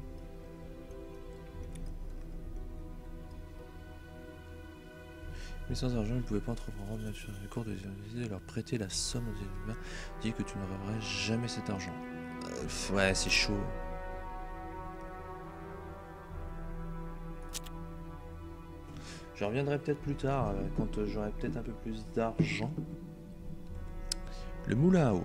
Mais sans argent, ils ne pouvaient pas entreprendre le cours de et leur prêter la somme aux humains. Dis que tu ne reverrais jamais cet argent. Euh, ouais, c'est chaud. Je reviendrai peut-être plus tard, euh, quand j'aurai peut-être un peu plus d'argent. Le moulin à eau.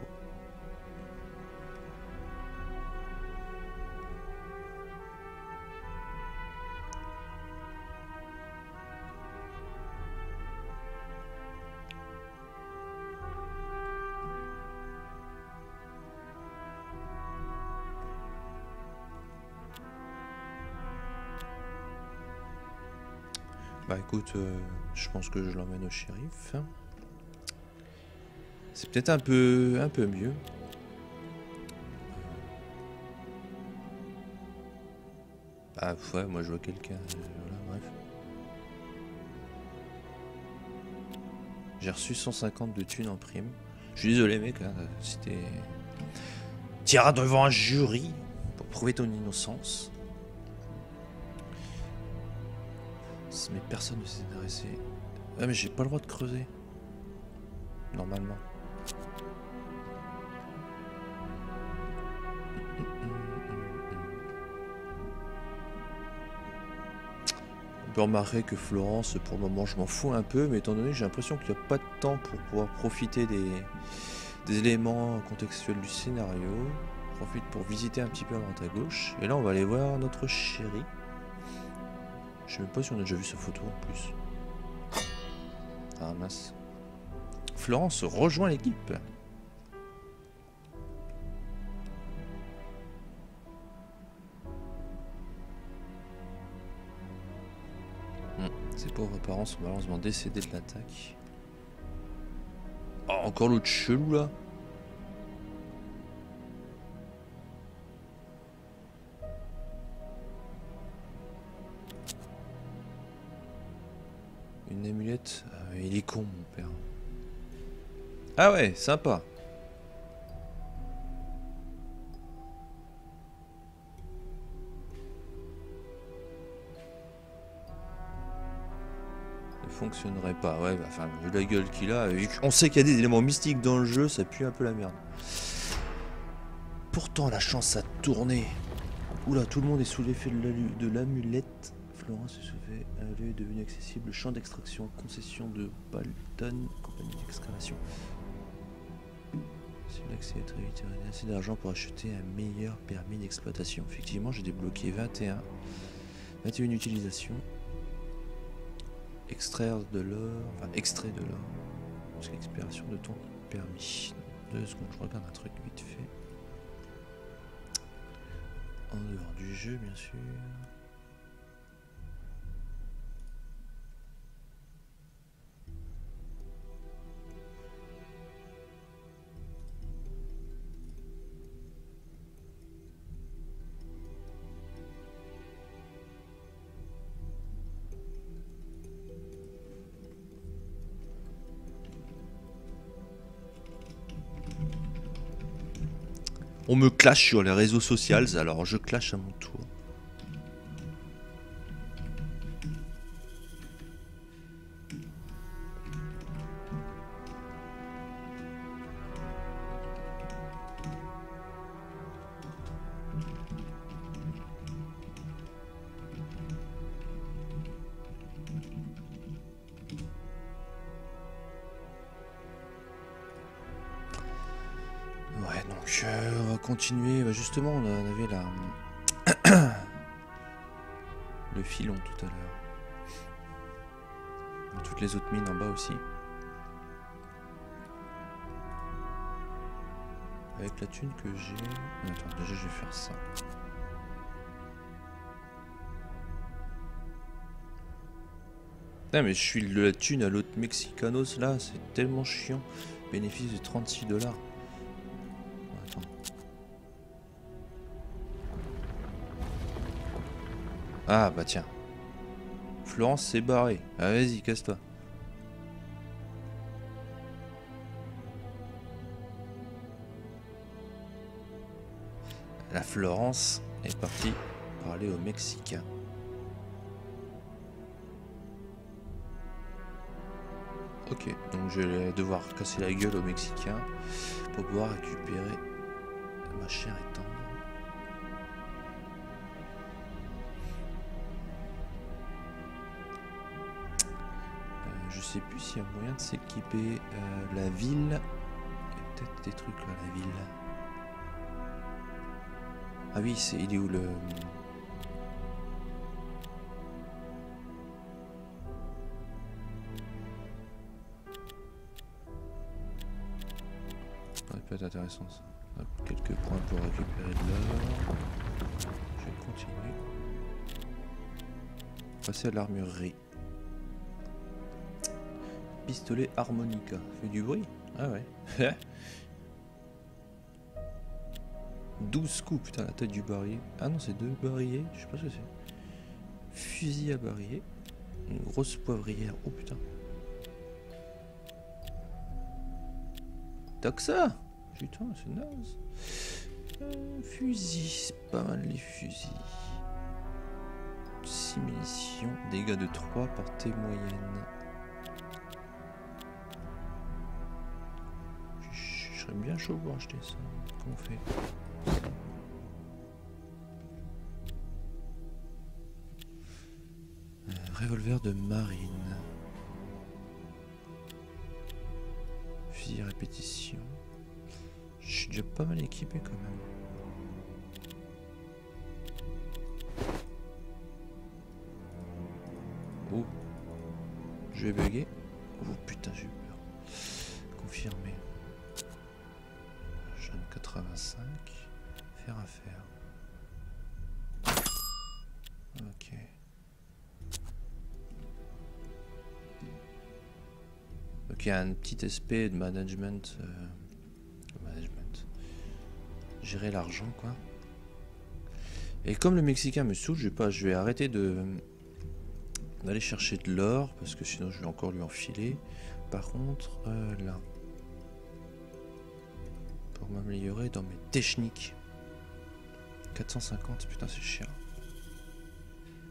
Bah écoute, euh, je pense que je l'emmène au shérif. C'est peut-être un peu, un peu mieux. Ah ouais, moi je vois quelqu'un. Euh, voilà, bref. J'ai reçu cent cinquante de thunes en prime. Je suis désolé mec, hein, c'était... Tu iras devant un jury pour prouver ton innocence. Mais personne ne s'est intéressé. Ah mais j'ai pas le droit de creuser. Normalement. On peut remarquer que Florence, pour le moment, je m'en fous un peu, mais étant donné que j'ai l'impression qu'il n'y a pas de temps pour pouvoir profiter des, des éléments contextuels du scénario, on profite pour visiter un petit peu à droite à gauche. Et là, on va aller voir notre chérie. Je sais même pas si on a déjà vu sa photo en plus. Ah mince. Florence rejoint l'équipe. pauvres parents sont malheureusement décédés de l'attaque. Oh, encore l'autre chelou là. Une amulette, euh, il est con mon père. Ah ouais, sympa. Ne fonctionnerait pas, ouais, bah enfin, vu la gueule qu'il a, on sait qu'il y a des éléments mystiques dans le jeu, ça pue un peu la merde. Pourtant la chance a tourné. Oula, tout le monde est sous l'effet de l'amulette. Florence se sauvait, elle est devenue accessible, champ d'extraction, concession de Balton, compagnie d'excavation. C'est l'accès est très vite, il y a assez d'argent pour acheter un meilleur permis d'exploitation. Effectivement, j'ai débloqué vingt et un utilisations. Extraire de l'or, enfin extrait de l'or, c'est l'expiration de ton permis. Deux secondes, je regarde un truc vite fait. En dehors du jeu, bien sûr. On me clash sur les réseaux sociaux, alors je clash à mon tour. Justement, on avait la... le filon tout à l'heure. Toutes les autres mines en bas aussi. Avec la thune que j'ai... Attends, déjà je vais faire ça. Putain mais je suis de la thune à l'autre Mexicanos là, c'est tellement chiant. Bénéfice de trente-six dollars. Ah bah tiens, Florence s'est barrée. Ah, vas-y, casse-toi. La Florence est partie parler aux Mexicains. Ok, donc je vais devoir casser la gueule aux Mexicains pour pouvoir récupérer ma chère étendre. Je sais plus s'il y a moyen de s'équiper euh, la ville. Il y a peut-être des trucs là, la ville. Ah oui, c'est il est où le... Ça peut être intéressant ça. Hop, quelques points pour récupérer de l'or. Je vais continuer. Passer à l'armurerie. Pistolet harmonica. Fait du bruit? Ah ouais. douze coups, putain, la tête du barillet. Ah non, c'est deux barillets. Je sais pas ce que c'est. Fusil à barillet. Une grosse poivrière. Oh putain. T'as que ça? Putain, c'est naze. Euh, fusil. C'est pas mal les fusils. six munitions. Dégâts de trois, portée moyenne. Bien chaud pour acheter ça. Comment on fait? Un revolver de marine. Fusil à répétition. Je suis déjà pas mal équipé quand même. Oh. Je vais bugger. Oh putain, j'ai peur. Confirmé. quatre-vingt-cinq, faire à faire. Ok. il y a un petit aspect de management, euh, management. Gérer l'argent, quoi. Et comme le Mexicain me saoule, je vais, pas, je vais arrêter de d'aller chercher de l'or, parce que sinon je vais encore lui enfiler. Par contre, euh, là, pour m'améliorer dans mes techniques, quatre cent cinquante, putain c'est chiant.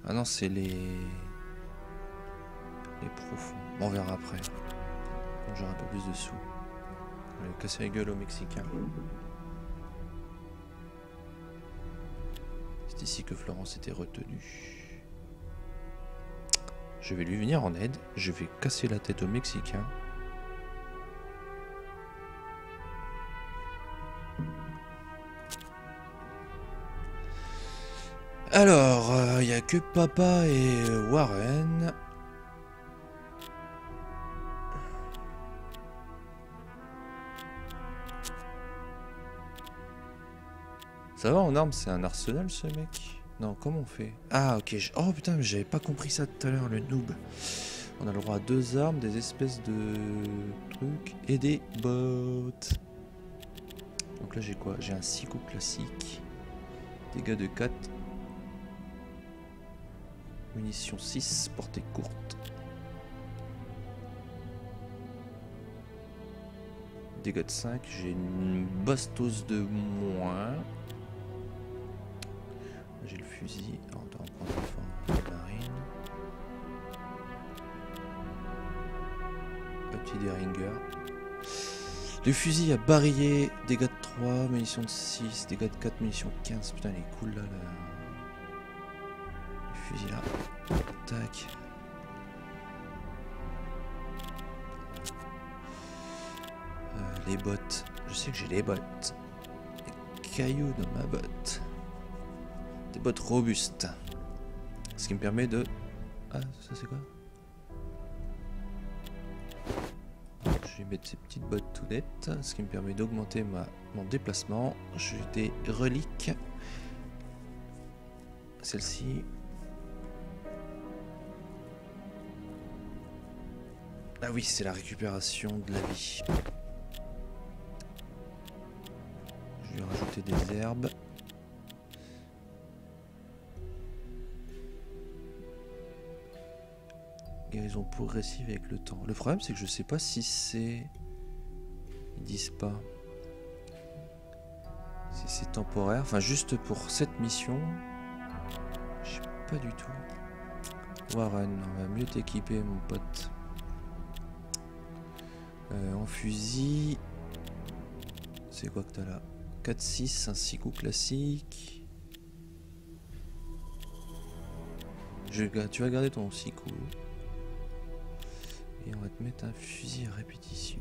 Ah non, c'est les... les profonds. Bon, on verra après. J'aurai un peu plus de sous. Je vais casser la gueule aux Mexicains. C'est ici que Florence était retenue. Je vais lui venir en aide. Je vais casser la tête aux Mexicains. Alors, il euh, n'y a que Papa et Warren. Ça va en armes, c'est un arsenal ce mec? Non, comment on fait? Ah ok, je... oh putain, mais j'avais pas compris ça tout à l'heure, le noob. On a le droit à deux armes, des espèces de trucs et des bottes. Donc là j'ai quoi? J'ai un six coups classique. Dégâts de quatre. Munitions six, portée courte. Dégâts de cinq, j'ai une bastos de moins. J'ai le fusil. Oh, on doit en prendre une fois. Un petit Deringer. Le fusil à barillet. Dégâts de trois, munitions de six, dégâts de quatre, munitions de quinze. Putain, il est cool là. là. Le fusil là. Tac. Euh, les bottes. Je sais que j'ai les bottes. Les cailloux dans ma botte. Des bottes robustes, ce qui me permet de... Ah, ça c'est quoi? Je vais mettre ces petites bottes tout nettes, ce qui me permet d'augmenter ma... mon déplacement. J'ai des reliques, celle-ci. Ah oui, c'est la récupération de la vie. Je vais rajouter des herbes. Guérison progressive avec le temps. Le problème c'est que je sais pas si c'est... Ils disent pas. Si c'est temporaire. Enfin juste pour cette mission. Je sais pas du tout. Warren, on va mieux t'équiper mon pote. Euh, en fusil. C'est quoi que t'as là? quatre six, un six coups classique. Je... Tu vas garder ton six coups. Et on va te mettre un fusil à répétition.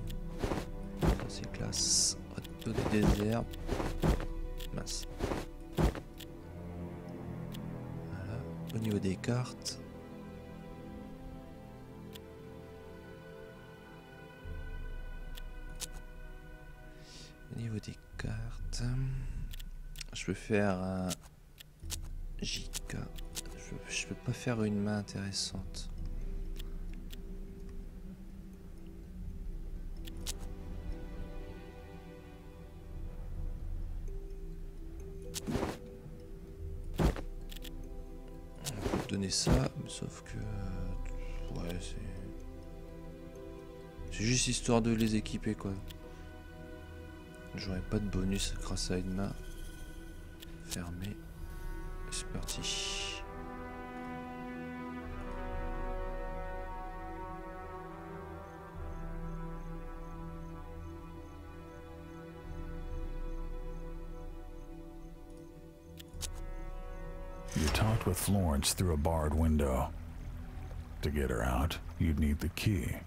Ça c'est classe. On va te donner des herbes. Mince. Voilà. Au niveau des cartes. Au niveau des cartes. Je peux faire un J K. Je peux pas faire une main intéressante. Ça, sauf que ouais, c'est juste histoire de les équiper quoi. J'aurais pas de bonus grâce à une main fermée. C'est parti. You talked with Florence through a barred window. To get her out, you'd need the key.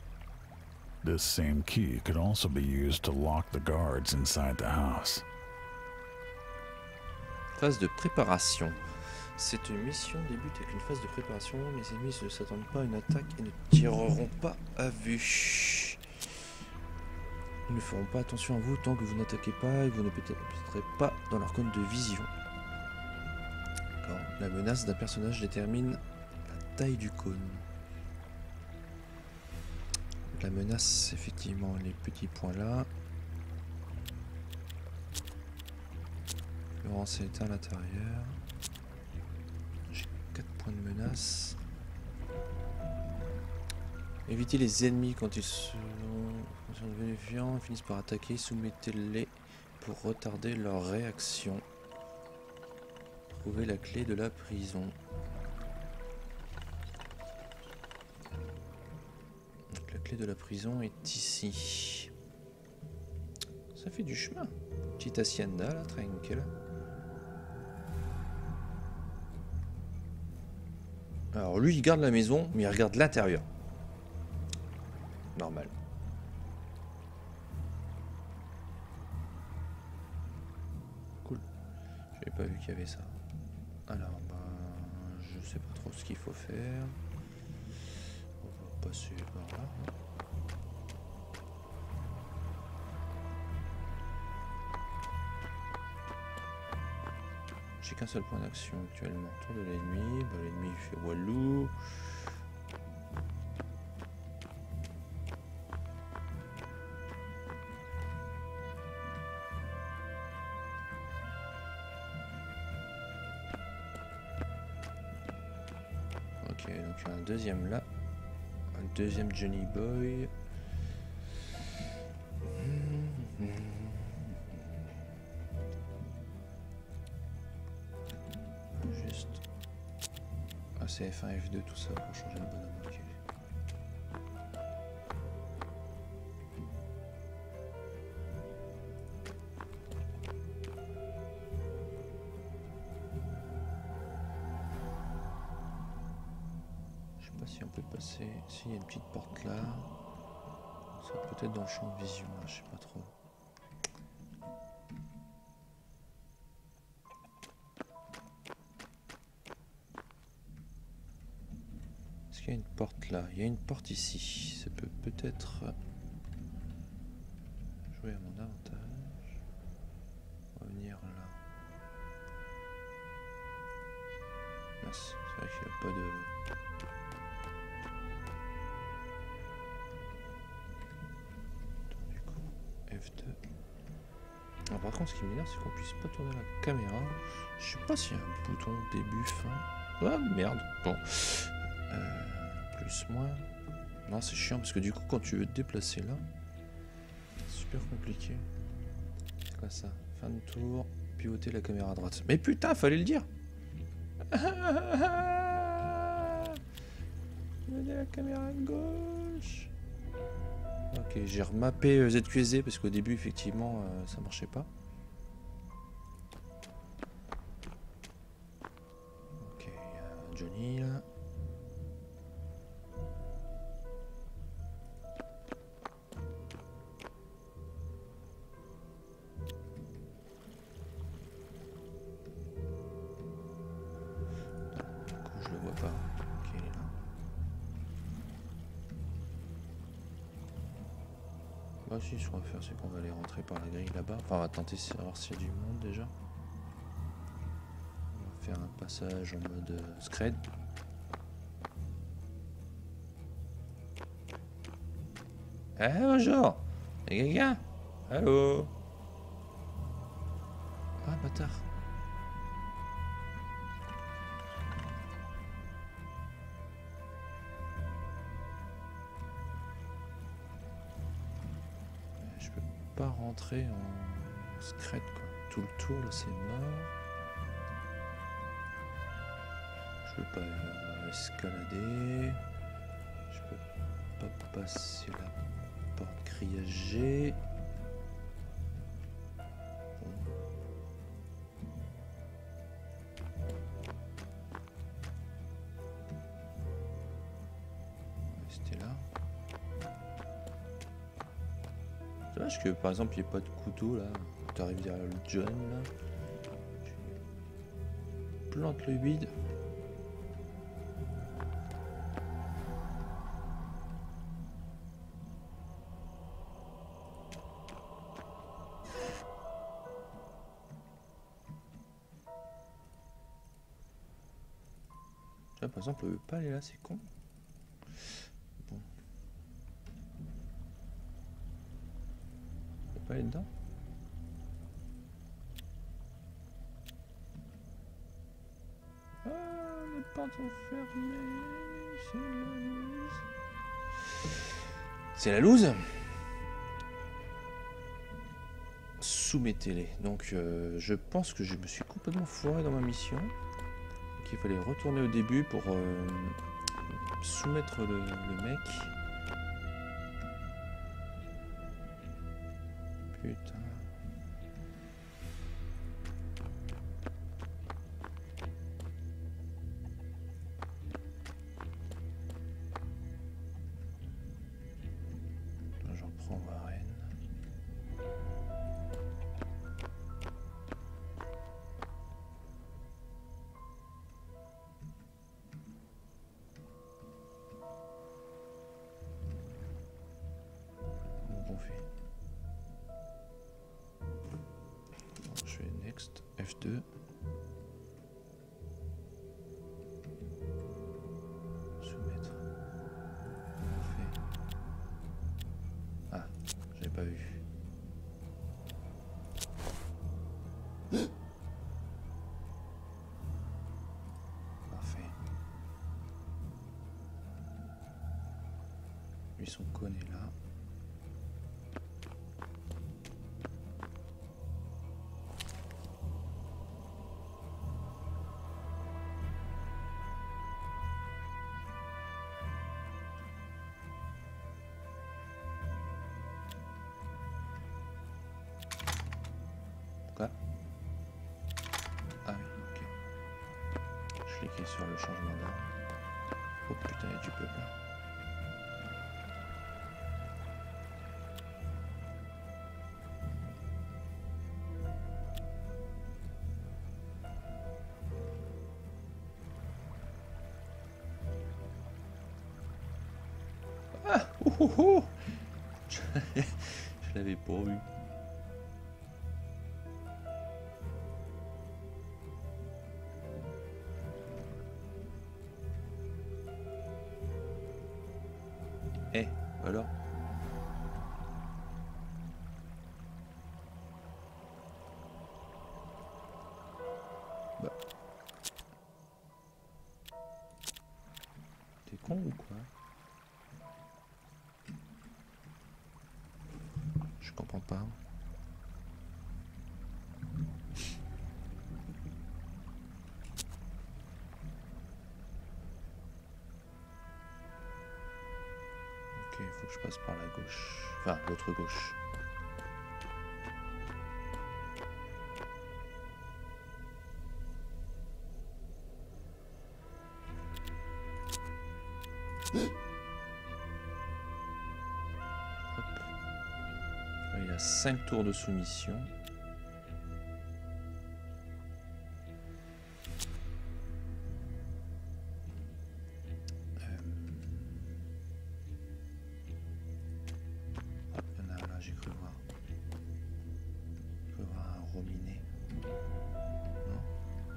This same key could also be used to lock the guards inside the house. Phase de préparation. Cette mission débute avec une phase de préparation. Mes ennemis ne s'attendent pas à une attaque et ne tireront pas à vue. Ils ne feront pas attention à vous tant que vous n'attaquez pas et que vous ne pénétrez pas dans leur cône de vision. La menace d'un personnage détermine la taille du cône. La la menace, effectivement, les petits points là. Florence est à l'intérieur. J'ai quatre points de menace. Évitez les ennemis quand ils sont devenus violents, ils finissent par attaquer, soumettez-les pour retarder leur réaction. Trouvez la clé de la prison. Donc la clé de la prison est ici. Ça fait du chemin. Petite hacienda là, tranquille. Alors lui il garde la maison, mais il regarde l'intérieur. Normal. Cool. J'avais pas vu qu'il y avait ça. Alors, bah, je sais pas trop ce qu'il faut faire. On va passer par là. J'ai qu'un seul point d'action actuellement. Tour de l'ennemi. Bah, l'ennemi fait wallou. Deuxième là, un deuxième Johnny Boy. Juste ah, c'est F un, F deux, tout ça pour changer le bonhomme. Okay. S'il y a une petite porte là, ça peut-être dans le champ de vision, là, je sais pas trop. Est-ce qu'il y a une porte là? Il y a une porte ici, ça peut peut-être jouer à mon avantage. On va venir là. Mince, c'est vrai qu'il n'y a pas de... Alors par contre ce qui m'énerve c'est qu'on puisse pas tourner la caméra. Je sais pas s'il y a un bouton début fin. Ah merde. Bon. Euh, plus moins. Non c'est chiant parce que du coup quand tu veux te déplacer là, c'est super compliqué. C'est quoi ça? Fin de tour, pivoter la caméra à droite. Mais putain, fallait le dire. Pivoter la caméra à gauche. Ok, j'ai remappé Z Q S D parce qu'au début, effectivement, euh, ça marchait pas. Ok, il y a Johnny là. Si, ce qu'on va faire, c'est qu'on va aller rentrer par la grille là-bas. Enfin, on va tenter de savoir s'il y a du monde déjà. On va faire un passage en mode scred. Eh, bonjour! Y'a quelqu'un? Allô? Ah, bâtard! En secret quoi. Tout le tour là c'est mort. Je peux pas euh, escalader. Je peux pas passer la porte grillagée. Que par exemple il n'y a pas de couteau là, tu arrives derrière le John là, tu plantes le bide. Là par exemple on peut pas aller là, c'est con. Bon. pas aller dedans? Ah, les portes sont fermées. C'est la loose. Soumettez-les. Donc euh, je pense que je me suis complètement foiré dans ma mission. Donc il fallait retourner au début pour euh, soumettre le, le mec. Putain. J'en prends Warren. Bon, on fait. Je vais next, F deux. Soumettre. Parfait. Ah, j'avais pas vu. Parfait. Lui son cône est là. Sur le changement d'ordre. Oh putain, il y a du peuple là. Ah, oh, oh, oh. Je, je l'avais pas vu. Alors, bah. T'es con ou quoi? Je comprends pas. Faut que je passe par la gauche, enfin l'autre gauche. Hop. Il a cinq tours de soumission.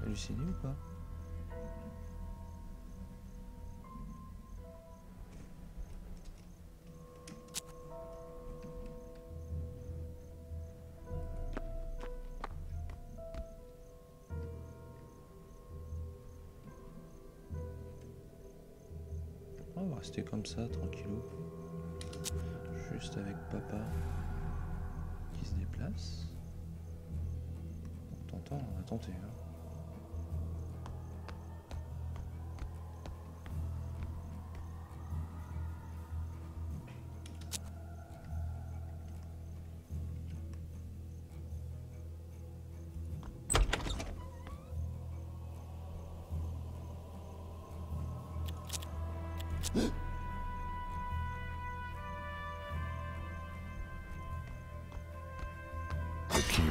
Halluciné ou pas? On va rester comme ça, tranquillou. Juste avec papa qui se déplace. On t'entend, on va tenter. Hein.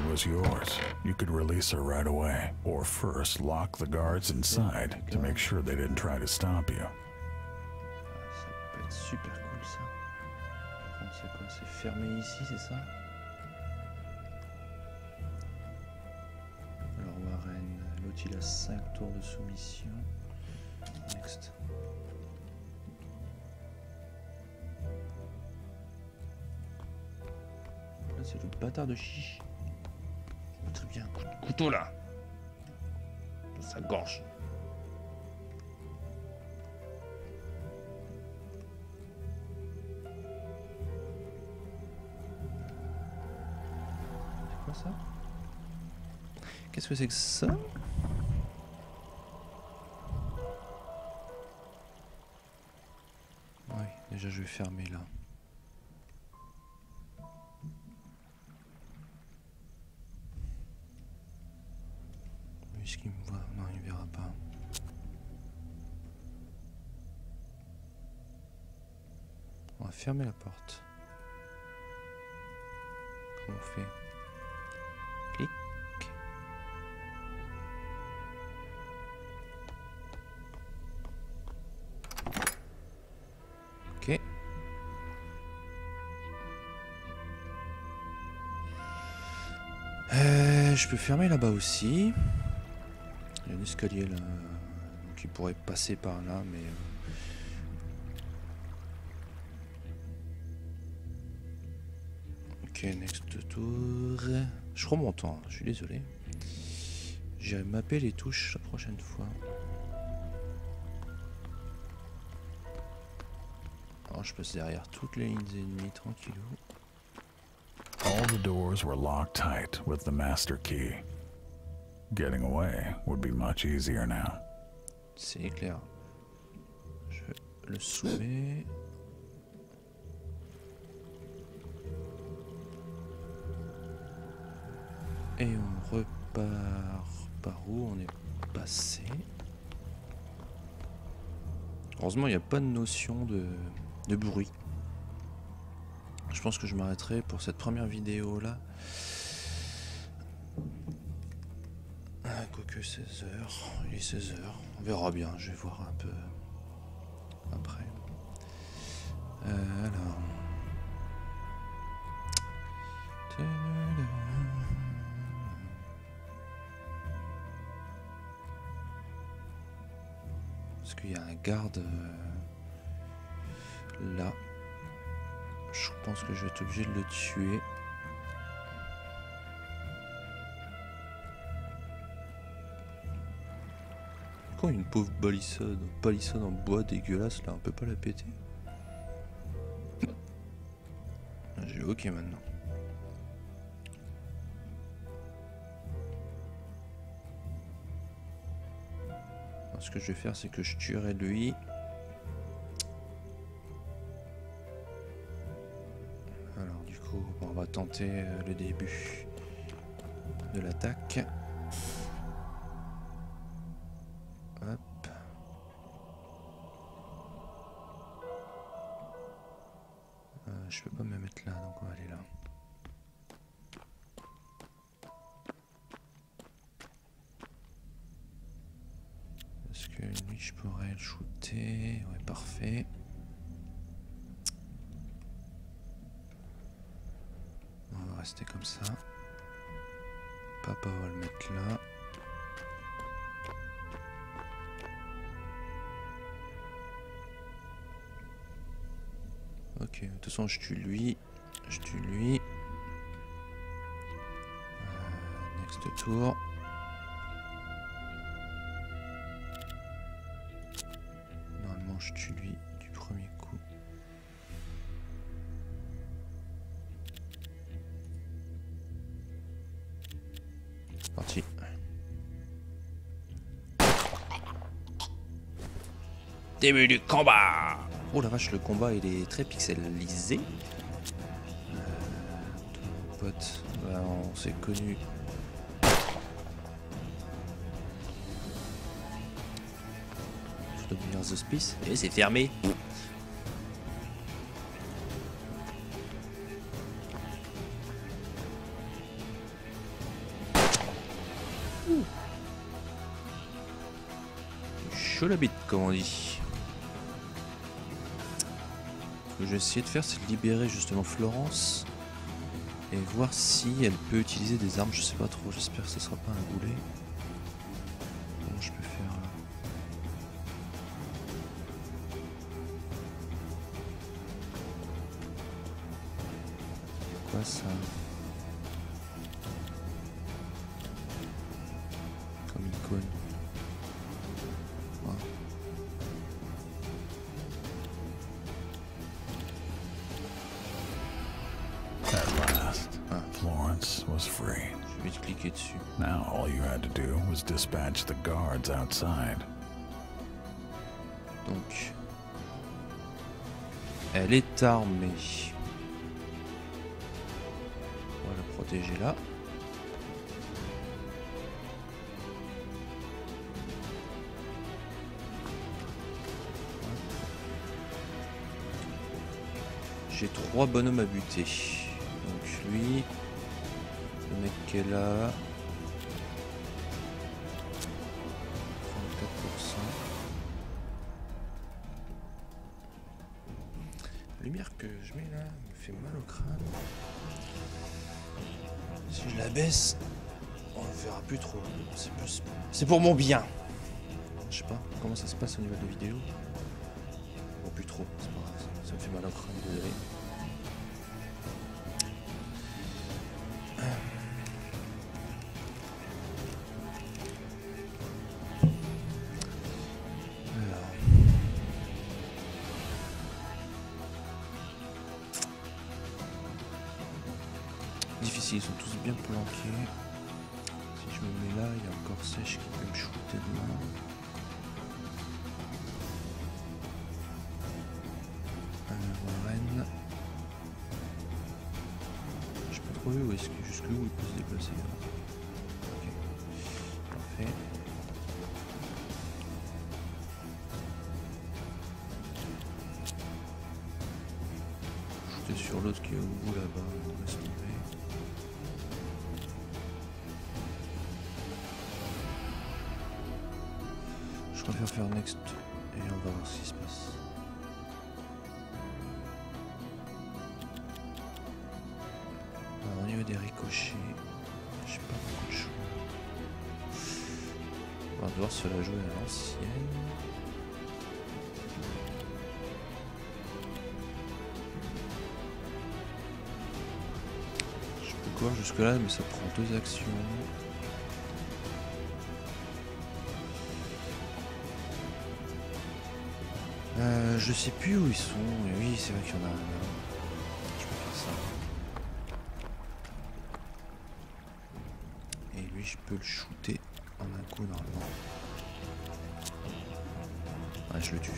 Was yours. You could release her right away, or first lock the guards inside to make sure they didn't try to stop you. Ça peut être super cool ça. C'est quoi? C'est fermé ici, c'est ça? Alors Warren, l'autre il a cinq tours de soumission. Next. C'est le bâtard de Chiche. Je mettrais bien un coup de couteau là. Dans sa gorge. C'est quoi ça? Qu'est-ce que c'est que ça? Ouais, déjà je vais fermer là. Est-ce qu'il me voit? Non, il ne verra pas. On va fermer la porte. Comment on fait? Clic. Ok. Euh, je peux fermer là-bas aussi. Il y a un escalier là qui pourrait passer par là, mais ok, next tour. Je remonte, hein. Je suis désolé. J'ai mappé les touches la prochaine fois. Alors je passe derrière toutes les lignes ennemies tranquillou. All the doors were locked tight with the master key. Getting away would be much easier now. C'est clair. Je le soumets. Et on repart par où on est passé. Heureusement, il n'y a pas de notion de, de bruit. Je pense que je m'arrêterai pour cette première vidéo là. Quoique seize heures, il est seize heures, on verra bien, je vais voir un peu après. Euh, alors. Parce qu'il y a un garde euh, là. Je pense que je vais être obligé de le tuer. Une pauvre balissade, palissade en bois dégueulasse là, on peut pas la péter. J'ai ok maintenant. Alors, ce que je vais faire, c'est que je tuerai lui. Alors du coup, on va tenter le début de l'attaque. Je peux pas me mettre là, donc on va aller là. Est-ce que lui je pourrais le shooter? Ouais, parfait. On va rester comme ça. Papa va le mettre là. Ok, de toute façon je tue lui, je tue lui. Euh, next tour. Normalement je tue lui du premier coup. C'est parti. Début du combat! Oh la vache, le combat il est très pixelisé. Euh, mon pote, bah, on s'est connu. Je dois venir aux hospices. Et c'est fermé. Ouh. Chaud la bite, comme on dit. Ce que je vais essayer de faire, c'est de libérer justement Florence et voir si elle peut utiliser des armes. Je sais pas trop, j'espère que ce sera pas un goulet. Comment je peux faire là? C'est quoi ça? cool. Wow. At last, Florence was free. Now all you had to do was dispatch the guards outside. Donc, elle est armée. On va la protéger là. J'ai trois bonhommes à buter. Donc lui, le mec qui est là. Que je mets là, me fait mal au crâne. Si je la baisse, on le verra plus trop. C'est plus... c'est pour mon bien. Je sais pas comment ça se passe au niveau de la vidéo. Bon, plus trop, c'est pas grave. Ça me fait mal au crâne, désolé. Ils sont tous bien planqués. Si je me mets là, il y a encore Sèche qui peut me shooter de main. Warren. Je peux trouver où est-ce que jusqu'où il peut se déplacer. Ok. Parfait. Shooter sur l'autre qui est au bout là-bas. On laisse tomber. Je préfère faire next et on va voir ce qui se passe. Alors, au niveau des ricochets, j'ai pas beaucoup de choix. On va devoir se la jouer à l'ancienne. Je peux courir jusque là, mais ça prend deux actions. Euh, je sais plus où ils sont, mais oui c'est vrai qu'il y en a un là. Je peux faire ça. Et lui je peux le shooter en un coup normalement. Ah je le tue.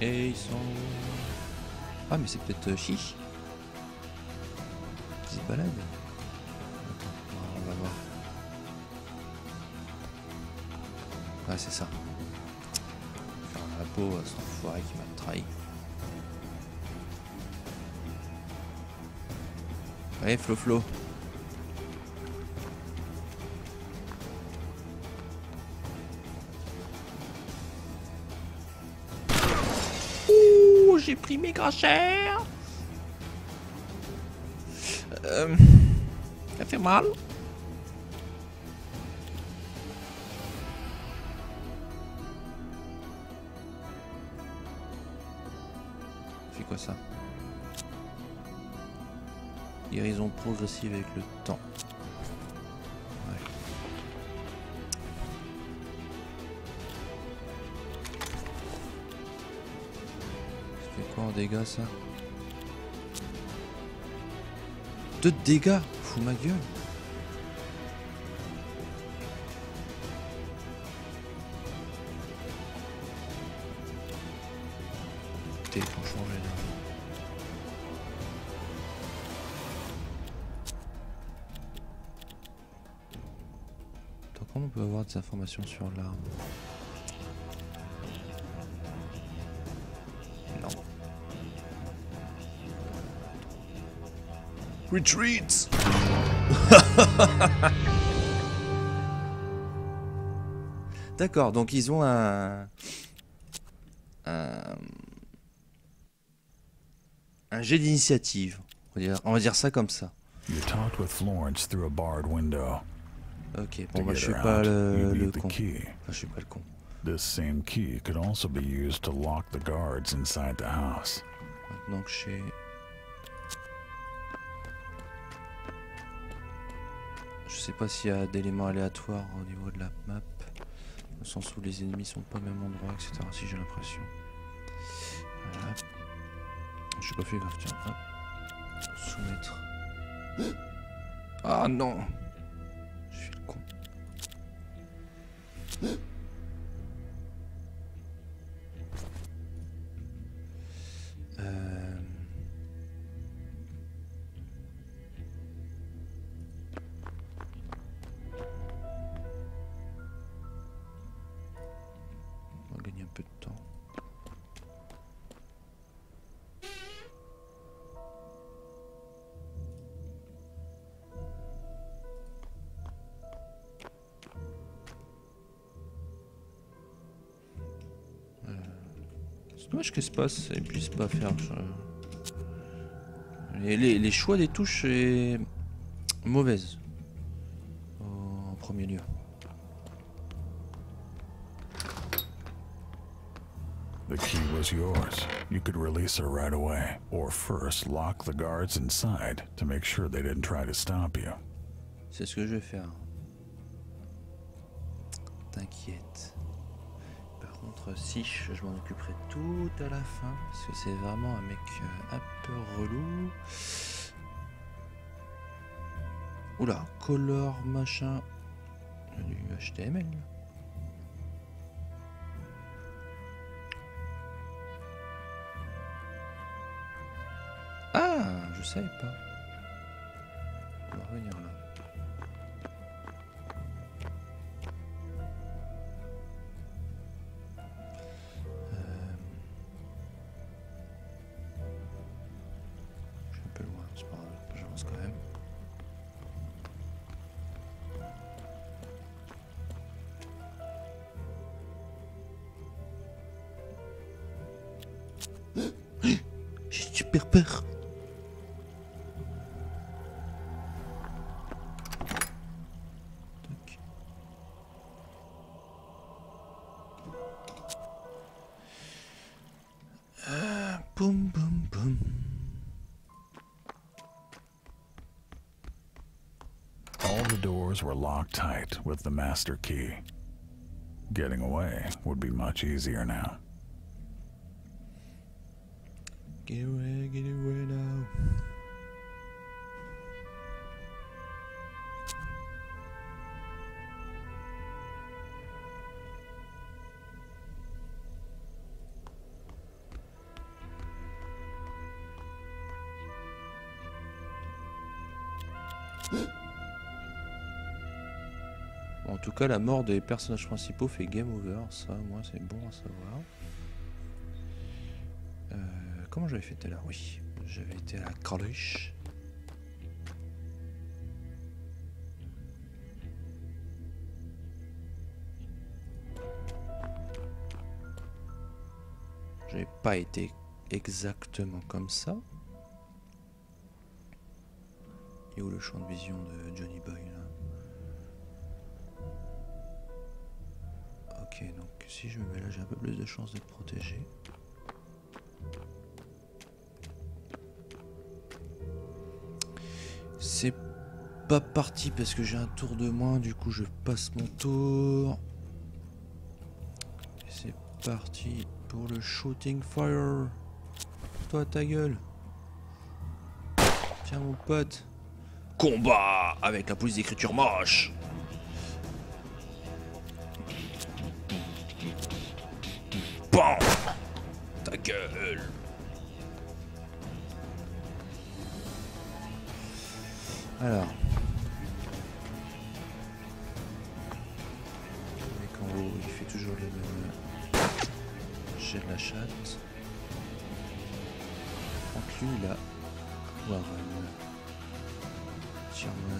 Et ils sont... Ah mais c'est peut-être Chiche qui se balade. Attends, on va voir. Ah c'est ça. Faire la peau à cet enfoiré qui m'a trahi. Allez Flo Flo. J'ai pris mes crachères. Euh, ça fait mal. C'est quoi ça? Guérison progressive avec le temps. Dégâts ça. Deux de dégâts, fous ma gueule. T'es pour changer là. Attends, comment on peut avoir des informations sur l'arme? Retreat. D'accord, donc ils ont un, un, un jet d'initiative. On va dire, on va dire ça comme ça. You talked with Florence through a barred window. Ok, bon bah je suis pas le, le con. Enfin, je suis pas le con. This same key could also be used to lock the guards inside the house. Donc chez... Je sais pas s'il y a d'éléments aléatoires au niveau de la map, au sens où les ennemis sont pas au même endroit, et cetera. Si j'ai l'impression. Voilà. Je suis pas fait grave, tiens. Hop. Soumettre. Ah non! Je suis le con. Euh... On va gagner un peu de temps. Qu'est-ce qui se passe? Ils puissent pas faire. Les, les, les choix des touches est mauvaise en premier lieu. The key was yours. You could release her right away, or first lock the guards inside to make sure they didn't try to stop you. C'est ce que je vais faire. T'inquiète. Contre Sich, je m'en occuperai tout à la fin parce que c'est vraiment un mec un peu relou. Oula, color machin du H T M L. Ah, je savais pas. On va revenir là. Peur. Euh, boum, boum, boum. All the doors were locked tight with the master key. Getting away would be much easier now. Get away, get away now. En tout cas, la mort des personnages principaux fait game over, ça, moi, c'est bon à savoir. Comment j'avais fait tout à l'heure? Oui, j'avais été à la crèche. J'ai pas été exactement comme ça. Et où le champ de vision de Johnny Boy là? Ok, donc si je me mets là, j'ai un peu plus de chances d'être protégé. C'est pas parti parce que j'ai un tour de moins, du coup je passe mon tour. C'est parti pour le shooting fire. Toi ta gueule. Tiens mon pote. Combat avec la police d'écriture moche. Bam. Ta gueule. Alors, le mec en haut, il fait toujours les mêmes. J'ai de la chatte. Entre lui là, Warren, sur moi,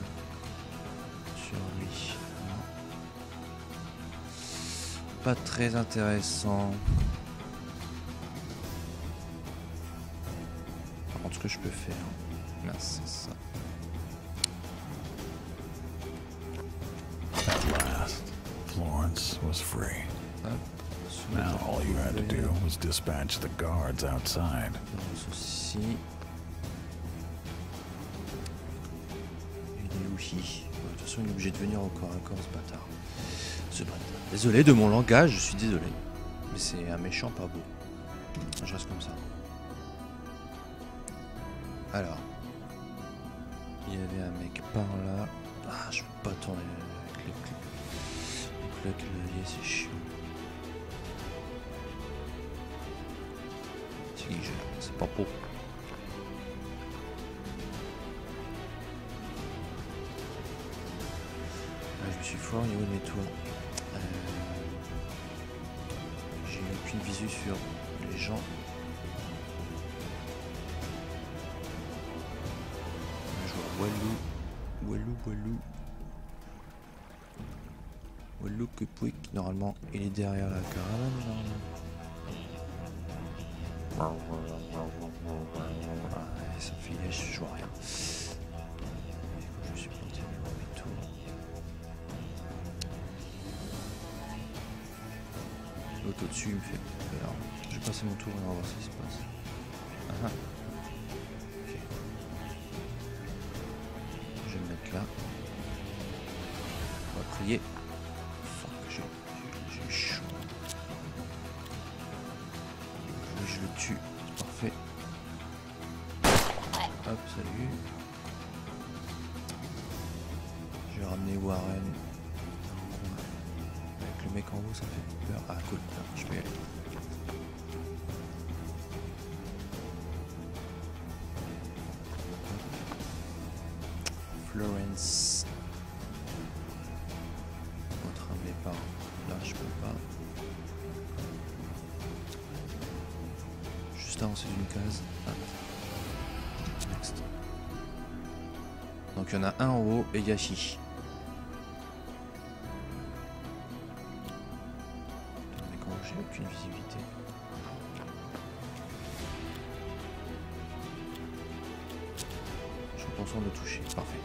sur lui. Non. Pas très intéressant. Par contre, ce que je peux faire. Merci, c'est ça. At last, Florence was free. Now all you had to do was dispatch the guards outside. Il est de toute façon, il est obligé de venir encore un corps, ce bâtard. Ce bâtard. Désolé de mon langage, je suis désolé. Mais c'est un méchant pas beau. Je reste comme ça. Alors. Il y avait un mec par là. Ah, je peux pas tourner avec le clavier. Avec le clavier, c'est chiant. C'est pas beau. Je suis fort au niveau de mes tours. Euh, J'ai aucune visu sur les gens. Je vois Walou. Walou, Walou. Walou que Pouic. Normalement, il est derrière la caravane. Normalement. Ah, ça fait je vois rien. L'autre au-dessus il me fait peur. Je vais passer mon tour et on va voir ce qui se passe. Ah, ah. Okay. Je vais me mettre là. On va crier. Fuck, j'ai eu chaud. Je le tue, c'est parfait. Hop, salut. Je vais ramener Warren. Mec en haut ça fait peur. Ah cool, je peux y aller. Florence. Votre ramener par là, je peux pas. Juste avancer d'une case. Ah. Next. Donc il y en a un en haut et Yashi. Aucune visibilité. Je pense qu'on le toucher. Parfait.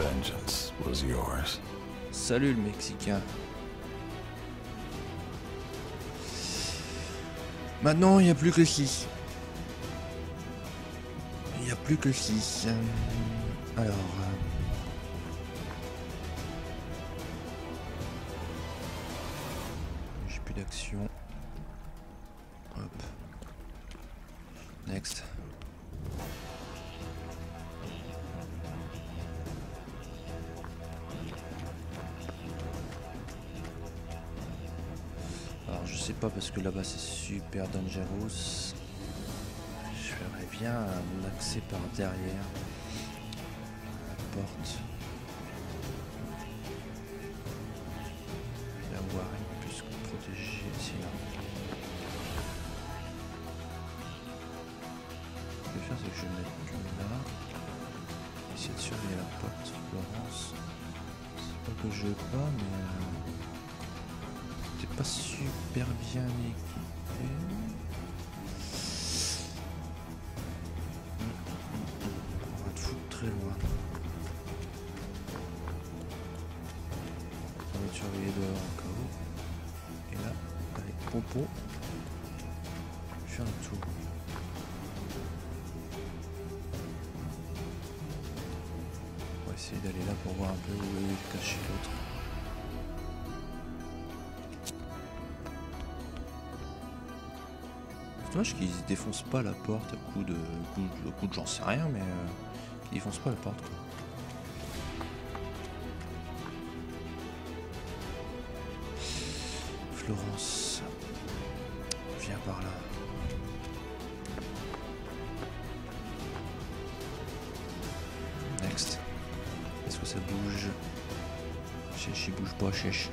Vengeance was yours. Salut le Mexicain. Maintenant, il n'y a plus que six. Il n'y a plus que six. Euh, alors. Euh... Action. Hop. Next. Alors je sais pas parce que là-bas c'est super dangerous. J'aimerais bien mon accès par derrière la porte. Qu'ils défoncent pas la porte à coup de coup de, coup de j'en sais rien mais euh, qu'ils défoncent pas la porte quoi. Florence viens par là. Next. Est-ce que ça bouge? Chèche il bouge pas chèche.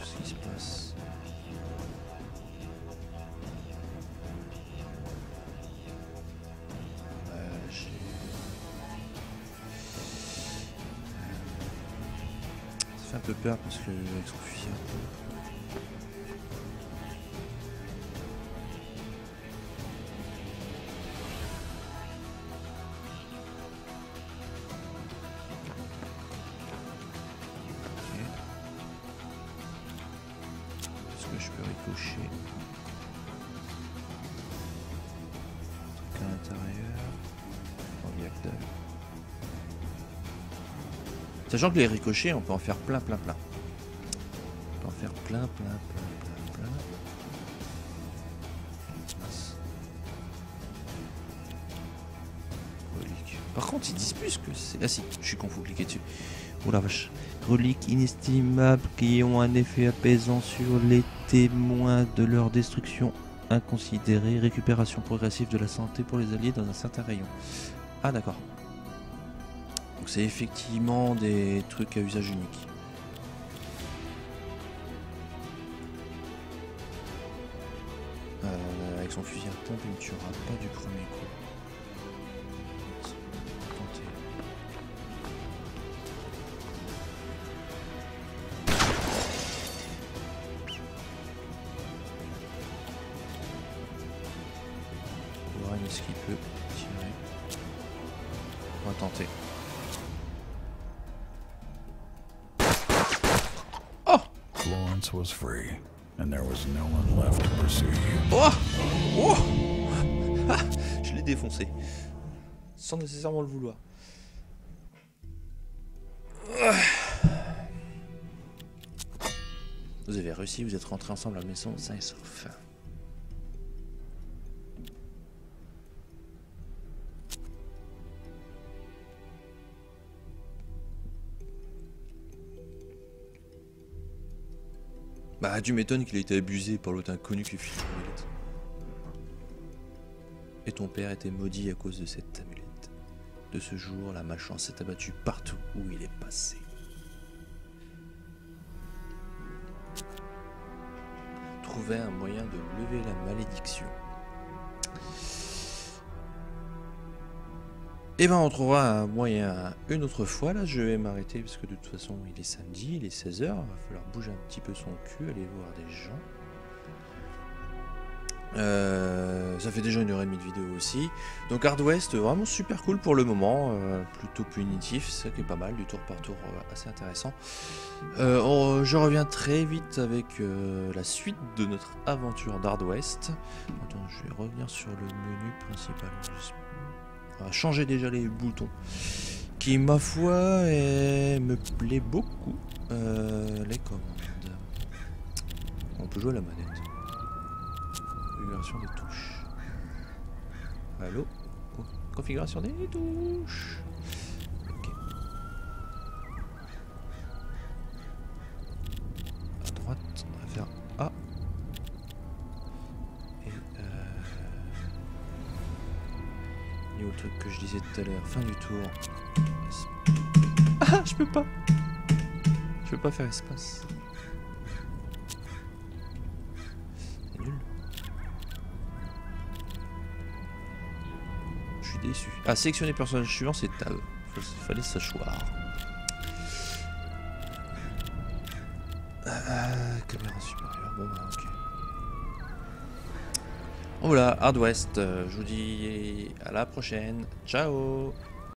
Ce qui se passe. fait un peu peur parce que avec son fusil. Sachant que les ricochets, on peut en faire plein, plein, plein. On peut en faire plein, plein, plein, plein, plein. Relique. Par contre, ils disent plus que c'est... Ah si, je suis con, faut cliquer dessus. Oh la vache. Reliques inestimables qui ont un effet apaisant sur les témoins de leur destruction inconsidérée. Récupération progressive de la santé pour les alliés dans un certain rayon. Ah d'accord. C'est effectivement des trucs à usage unique. Euh, avec son fusil à pompe, il ne tuera pas du premier coup. Tenter. Warren, est-ce qu'il peut tirer? On va tenter. Florence was free, and there was no one left to pursue. Oh, oh, ah, je l'ai défoncé, sans nécessairement le vouloir. Vous avez réussi, vous êtes rentrés ensemble à la maison, sains et saufs. Bah, tu m'étonnes qu'il a été abusé par l'autre inconnu qui fit l'amulette. Et ton père était maudit à cause de cette amulette. De ce jour, la malchance s'est abattue partout où il est passé. Trouver un moyen de lever la malédiction. Et eh ben on trouvera un moyen une autre fois. Là je vais m'arrêter parce que de toute façon il est samedi, il est seize heures, il va falloir bouger un petit peu son cul, aller voir des gens. Euh, ça fait déjà une heure et demie de vidéo aussi. Donc Hard West vraiment super cool pour le moment, euh, plutôt punitif, c'est ça qui est pas mal, du tour par tour euh, assez intéressant. Euh, on, je reviens très vite avec euh, la suite de notre aventure d'Hard West. Attends, je vais revenir sur le menu principal. Changer déjà les boutons qui ma foi est... me plaît beaucoup. Euh, les commandes, on peut jouer à la manette, configuration des touches. Allô, configuration des touches. Ok, à droite on va faire A. Au truc que je disais tout à l'heure, fin du tour. Ah, je peux pas. Je peux pas faire espace. C'est nul. Je suis déçu. Ah, sélectionner personnage suivant, c'est tab. Il fallait s'achoir. Euh, caméra supérieure. Bon, bah, ok. Voilà, Hard West, je vous dis à la prochaine, ciao.